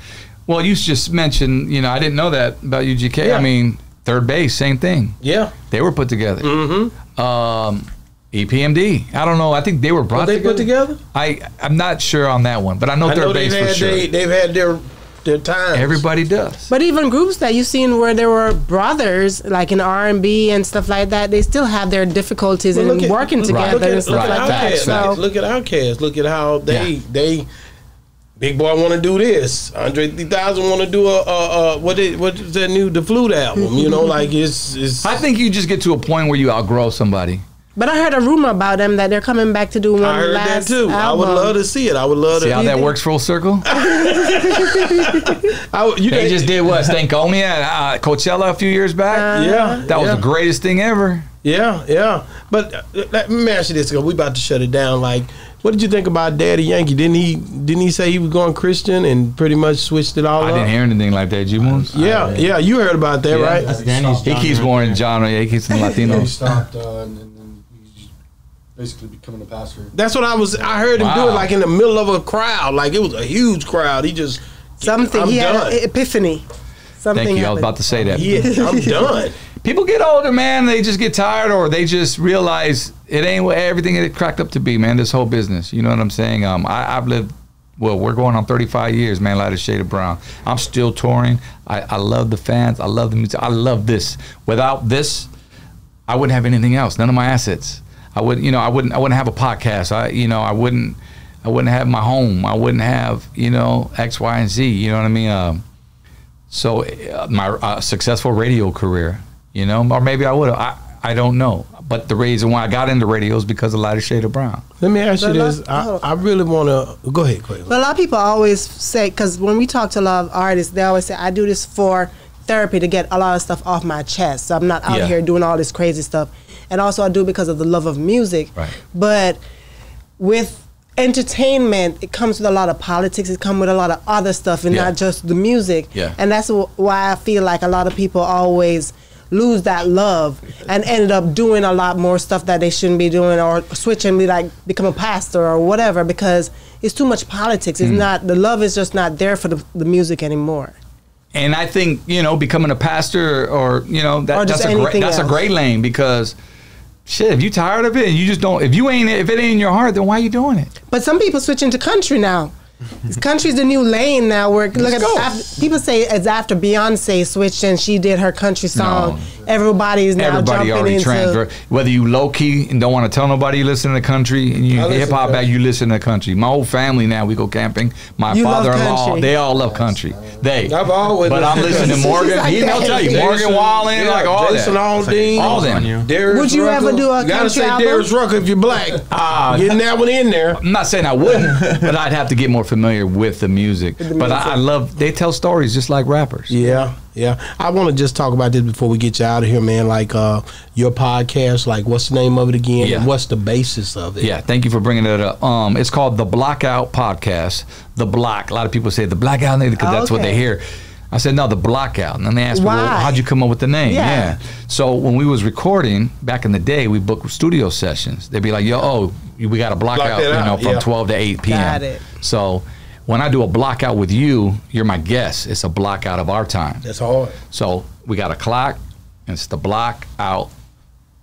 Well, you just mentioned, you know, I didn't know that about U G K. Yeah. I mean, Third Base, same thing. Yeah. They were put together. Mm-hmm. Um, E P M D, I don't know. I think they were brought were they together. they put together? I, I'm not sure on that one, but I know I Third know Base had, for sure. They, they've had their, their times. Everybody does. But even groups that you've seen where there were brothers, like in R and B and stuff like that, they still have their difficulties well, in at, working together. Look at, and stuff right. like right. that. Look at OutKast. Look at how they... Yeah. they Big Boy want to do this. Andre three thousand want to do a, a, a what is what is that new the Flute album? You know, like it's, it's. I think you just get to a point where you outgrow somebody. But I heard a rumor about them that they're coming back to do one last. I heard last that too. Album. I would love to see it. I would love see to see how that think? works full circle. I, you they know, just did what Stankonia at uh, Coachella a few years back. Uh, yeah, that was yeah. the greatest thing ever. Yeah, yeah. But uh, let me ask you this: because we about to shut it down, like. What did you think about Daddy Yankee? Didn't he didn't he say he was going Christian and pretty much switched it all I up? I didn't hear anything like that. You want? Yeah, uh, yeah, you heard about that, yeah, right? That's Danny's he keeps wearing John. Yeah, he keeps some Latino. He stopped uh, and then he's basically becoming a pastor. That's what I was. I heard him wow. do it like in the middle of a crowd, like it was a huge crowd. He just something. I'm he done. had an epiphany. Something. Thank you. Happened. I was about to say that. Yeah, I'm done. People get older, man. They just get tired, or they just realize it ain't what everything it cracked up to be, man. This whole business, you know what I'm saying? Um, I, I've lived. Well, we're going on thirty-five years, man. Lighter Shade of Brown. I'm still touring. I, I love the fans. I love the music. I love this. Without this, I wouldn't have anything else. None of my assets. I wouldn't. You know, I wouldn't. I wouldn't have a podcast. I, you know, I wouldn't. I wouldn't have my home. I wouldn't have, you know, X, Y, and Z. You know what I mean? Um, So uh, my uh, successful radio career, you know, or maybe I would have. I, I don't know. But the reason why I got into radio is because of Lighter Shade of Brown. Let me ask you this. I, I really want to... Go ahead, Quay. But a lot of people always say, because when we talk to a lot of artists, they always say, I do this for therapy to get a lot of stuff off my chest. So I'm not out yeah. here doing all this crazy stuff. And also I do it because of the love of music. Right. But with entertainment, it comes with a lot of politics. It comes with a lot of other stuff and yeah. not just the music. Yeah. And that's why I feel like a lot of people always... lose that love and ended up doing a lot more stuff that they shouldn't be doing, or switch and be like become a pastor or whatever, because it's too much politics. It's mm. not, the love is just not there for the, the music anymore. And I think, you know, becoming a pastor or, you know, that, or that's a great, that's else. a great lane, because shit, if you tired of it and you just don't, if you ain't, if it ain't in your heart, then why are you doing it? But some people switch into country now. Country's the new lane now. Where look at after, people say it's after Beyonce switched and she did her country song. No. Everybody's now Everybody jumping into transfer. Whether you low key and don't want to tell nobody, you listen to country and you hip hop back. You listen to country. My whole family now, we go camping. My you father in law, they all love country. They. I've always. But I'm listening to Morgan. Like he will tell you Morgan Wallen, yeah, like all Jason that. Aldean, all them. Would you Rucker. ever do a you gotta country album? Gotta say Darius Rucker if you're black. Uh, Getting that one in there. I'm not saying I wouldn't, but I'd have to get more familiar with the music. The music. But I, I love, they tell stories just like rappers. Yeah, yeah. I want to just talk about this before we get you out of here, man. Like uh, your podcast, like what's the name of it again? Yeah. And what's the basis of it? Yeah, thank you for bringing that up. Um, it's called The Blockout Podcast. The Block. A lot of people say The Blockout because oh, that's okay. what they hear. I said, no, The Blockout. And then they asked Why? me, well, how'd you come up with the name? Yeah. yeah. So when we was recording back in the day, we booked studio sessions. They'd be like, yo, oh, we got a block, block out, you know, from yeah. twelve to eight P M Got it. So when I do a block out with you, you're my guest. It's a block out of our time. That's hard. So we got a clock, and it's The Block Out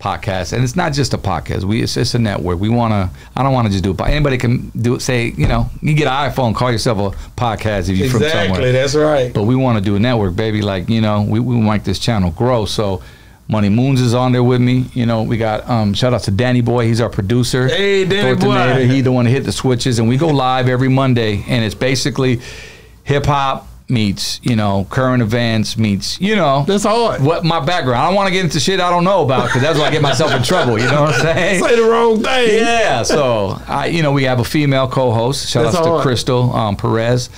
Podcast. And it's not just a podcast. We It's, it's a network. We want to, I don't want to just do it. Anybody can do it, say, you know, you get an iPhone, call yourself a podcast if you're exactly, from somewhere. Exactly, that's right. But we want to do a network, baby. Like, you know, we, we want this channel grow. So Money Moons is on there with me. You know, we got, um, shout out to Danny Boy. He's our producer. Hey, Danny Boy. He's the one to hit the switches. And we go live every Monday. And it's basically hip-hop meets, you know, current events meets, you know. That's hard. What my background. I don't want to get into shit I don't know about, because that's why I get myself in trouble. You know what I'm saying? Say the wrong thing. Yeah. So, I, you know, we have a female co-host. Shout out to Crystal um, Perez.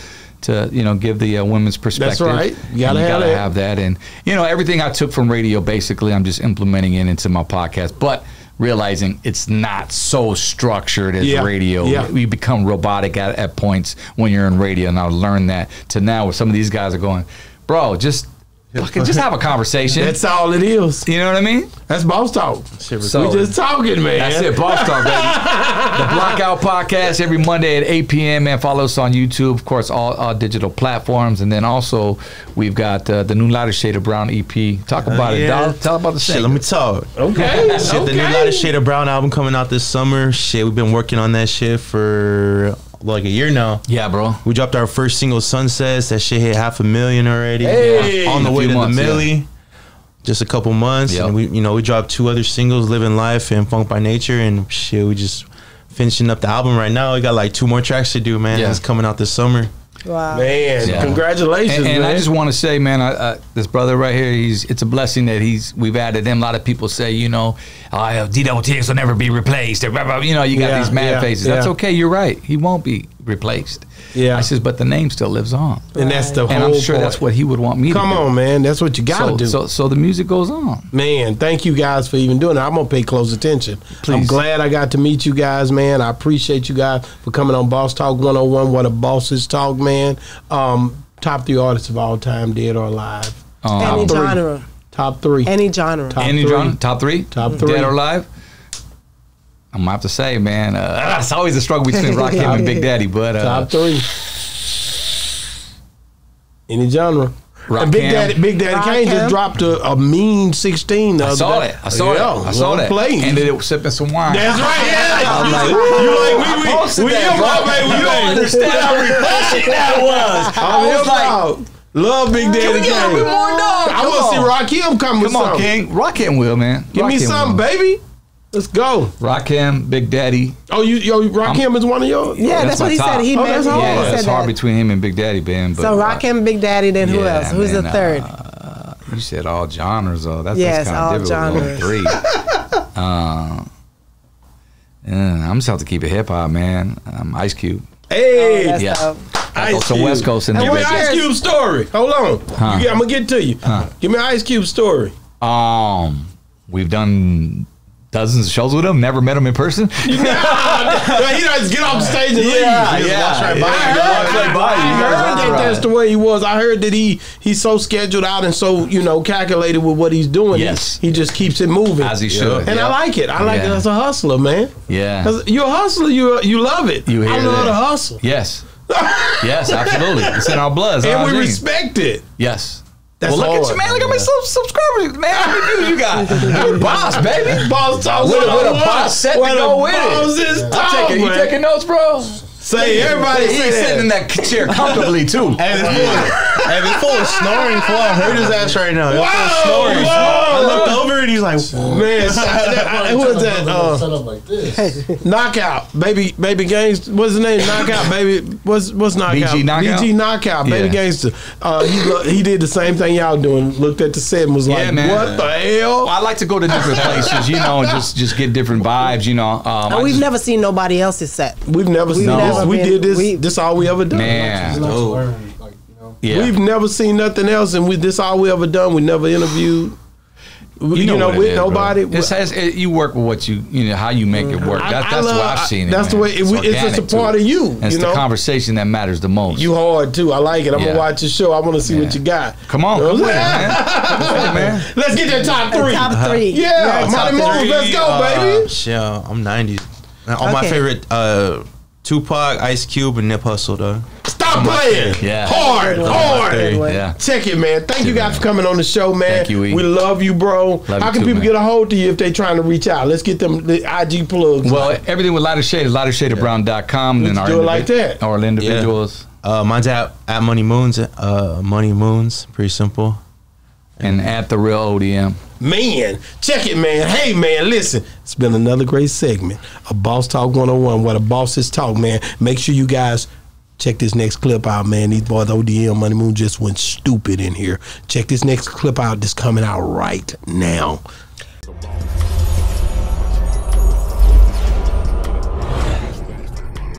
To you know, give the uh, women's perspective. That's right. You gotta, you have, gotta have that, and you know, everything I took from radio, basically, I'm just implementing it into my podcast, but realizing it's not so structured as yeah. radio. Yeah. We become robotic at, at points when you're in radio, and I learned that to now where some of these guys are going, bro, just fucking just have a conversation. That's all it is. You know what I mean? That's Boss Talk. So, we just talking, man. That's it, Boss Talk, baby. The Blockout Podcast every Monday at eight P M Man, follow us on YouTube, of course, all, all digital platforms, and then also we've got uh, the new Lighter Shade of Brown E P. Talk about uh, yeah. it, dog. Tell about the shit. Shit, let me talk. Okay. Shit, okay. The new Lighter Shade of Brown album coming out this summer. Shit, we've been working on that shit for like a year now. Yeah, bro. We dropped our first single, Sunsets. That shit hit half a million already. Hey, on the way to months, the milli. Yeah. Just a couple months. Yep. And we, you know, we dropped two other singles, Living Life and Funk by Nature. And shit, we just finishing up the album right now. We got like two more tracks to do, man. Yeah. It's coming out this summer. Wow. Man, yeah. Congratulations, and, and man. I just want to say, man, I, I, this brother right here, he's it's a blessing that he's we've added him. A lot of people say, you know, uh, D W T X will never be replaced. You know, you got yeah, these mad yeah, faces. Yeah. That's okay. You're right. He won't be replaced. Yeah. I says, but the name still lives on. Right. And that's the whole And I'm sure point. that's what he would want me Come to do. Come on, man. That's what you got to so, do. So, so the music goes on. Man, thank you guys for even doing it. I'm going to pay close attention. Please. I'm glad I got to meet you guys, man. I appreciate you guys for coming on Boss Talk one oh one, where the bosses talk, man. Um, top three artists of all time, dead or alive. Um, Any three. genre. Top three. Any genre. Top Any three. genre. Top three? Top three. Dead or alive? I'm gonna have to say, man, uh, it's always a struggle between Rakim and Big Daddy, but uh, top three, any genre. Rock and Big Cam. Daddy, Big Daddy Kane just dropped a, a mean sixteen. The I, saw day. I saw yeah, it. I saw it. I saw it. Ended it sipping some wine. That's right. Yeah. Like, you like we we, we that, you don't understand how refreshing that was. I, I was like. Out. Love Big Daddy Kane. I want to see Rakim come with something. Come on, King. Rakim will, man. Give me something, baby. Let's go. Rakim, Big Daddy. Oh, you yo, Rakim I'm, is one of y'all? Yeah, that's, that's what he top. said. He oh, that's hard. Yeah, yeah, it's hard that. between him and Big Daddy, man. But so Rakim, Big Daddy, then yeah, who else? Who's man, the third? Uh, you said all genres, though. That's, yes, that's kind of difficult. Three. um, yeah, I'm just have to keep it hip hop, man. Um, Ice Cube. Hey, oh, that's yeah. dope. Ice Some Cube. West Coast in there. Give me Ice Cube story. Hold on, huh. you, I'm gonna get to you. Huh. Give me an Ice Cube story. Um, we've done dozens of shows with him. Never met him in person. Nah, no, he doesn't get off the stage and leave. Yeah, yeah. Watch right yeah. by I, I, I heard that right. that's the way he was. I heard that he he's so scheduled out and so you know calculated with what he's doing. Yes, he, he just keeps it moving as he should. And yep. I like it. I like yeah. it as a hustler, man. Yeah, because you're a hustler. You you love it. You hear I love that. the hustle. Yes. Yes, absolutely. It's in our blood. And we genes. respect it. Yes. That's well, look hard. at you, man. Look at my subscribers, man. How many you got? You're boss, baby. Boss talk. With a boss set to go with it. Talk, taking, you taking notes, bro? Say everybody. He's say sitting in that chair comfortably too. And it's full. And it's full of snoring. Full. I heard his ass right now. It's wow, full of snoring. Wow. I looked over and he's like, man. Who was that? Uh, set up like this. Knockout, baby, baby gangster. What's his name? Knockout, baby. What's what's knockout? B G knockout. B G knockout, baby yeah. gangster. Uh, he he did the same thing y'all doing. Looked at the set and was like, yeah, man. what the hell? Well, I like to go to different places, you know, and just just get different vibes, you know. Um, and we've just, never seen nobody else's set. We've never we've seen. Never We been, did this. We, this all we ever done. Man, like, oh. learn, like, you know. yeah. We've never seen nothing else, and we this all we ever done. We never interviewed. We, you know, you know with is, nobody. It's, it's, it, you work with what you you know how you make it work. I, that, I that's love, what I've seen. I, it, that's man. the way it, it's, it's just a part too. of you. you it's know? the conversation that matters the most. You hard too. I like it. I'm yeah. gonna watch your show. I want to see yeah. what you got. Come on, come on man. Come on, man. Let's get that top three. Top three. Yeah, Money Moons. Let's go, baby. Shit, I'm nineties. All my favorite. Tupac, Ice Cube, and Nip Hustle, though. Stop playing. Yeah. Hard, hard. Yeah. Check it, man. Thank you guys for coming on the show, man. Thank you, E. We love you, bro. Love How you can too, people man. get a hold of you if they're trying to reach out? Let's get them the I G plugs. Well, like. everything with Lighter Shade is lighter shade of brown dot com. Let's do it like that. Our individuals. Yeah. Uh, mine's at, at Money Moons. Uh, Money Moons. Pretty simple. And at The Real O D M. Man, check it, man. Hey, man, listen. It's been another great segment of Boss Talk one oh one, where the bosses talk, man. Make sure you guys check this next clip out, man. These boys, O D M, Money Moon, just went stupid in here. Check this next clip out that's coming out right now.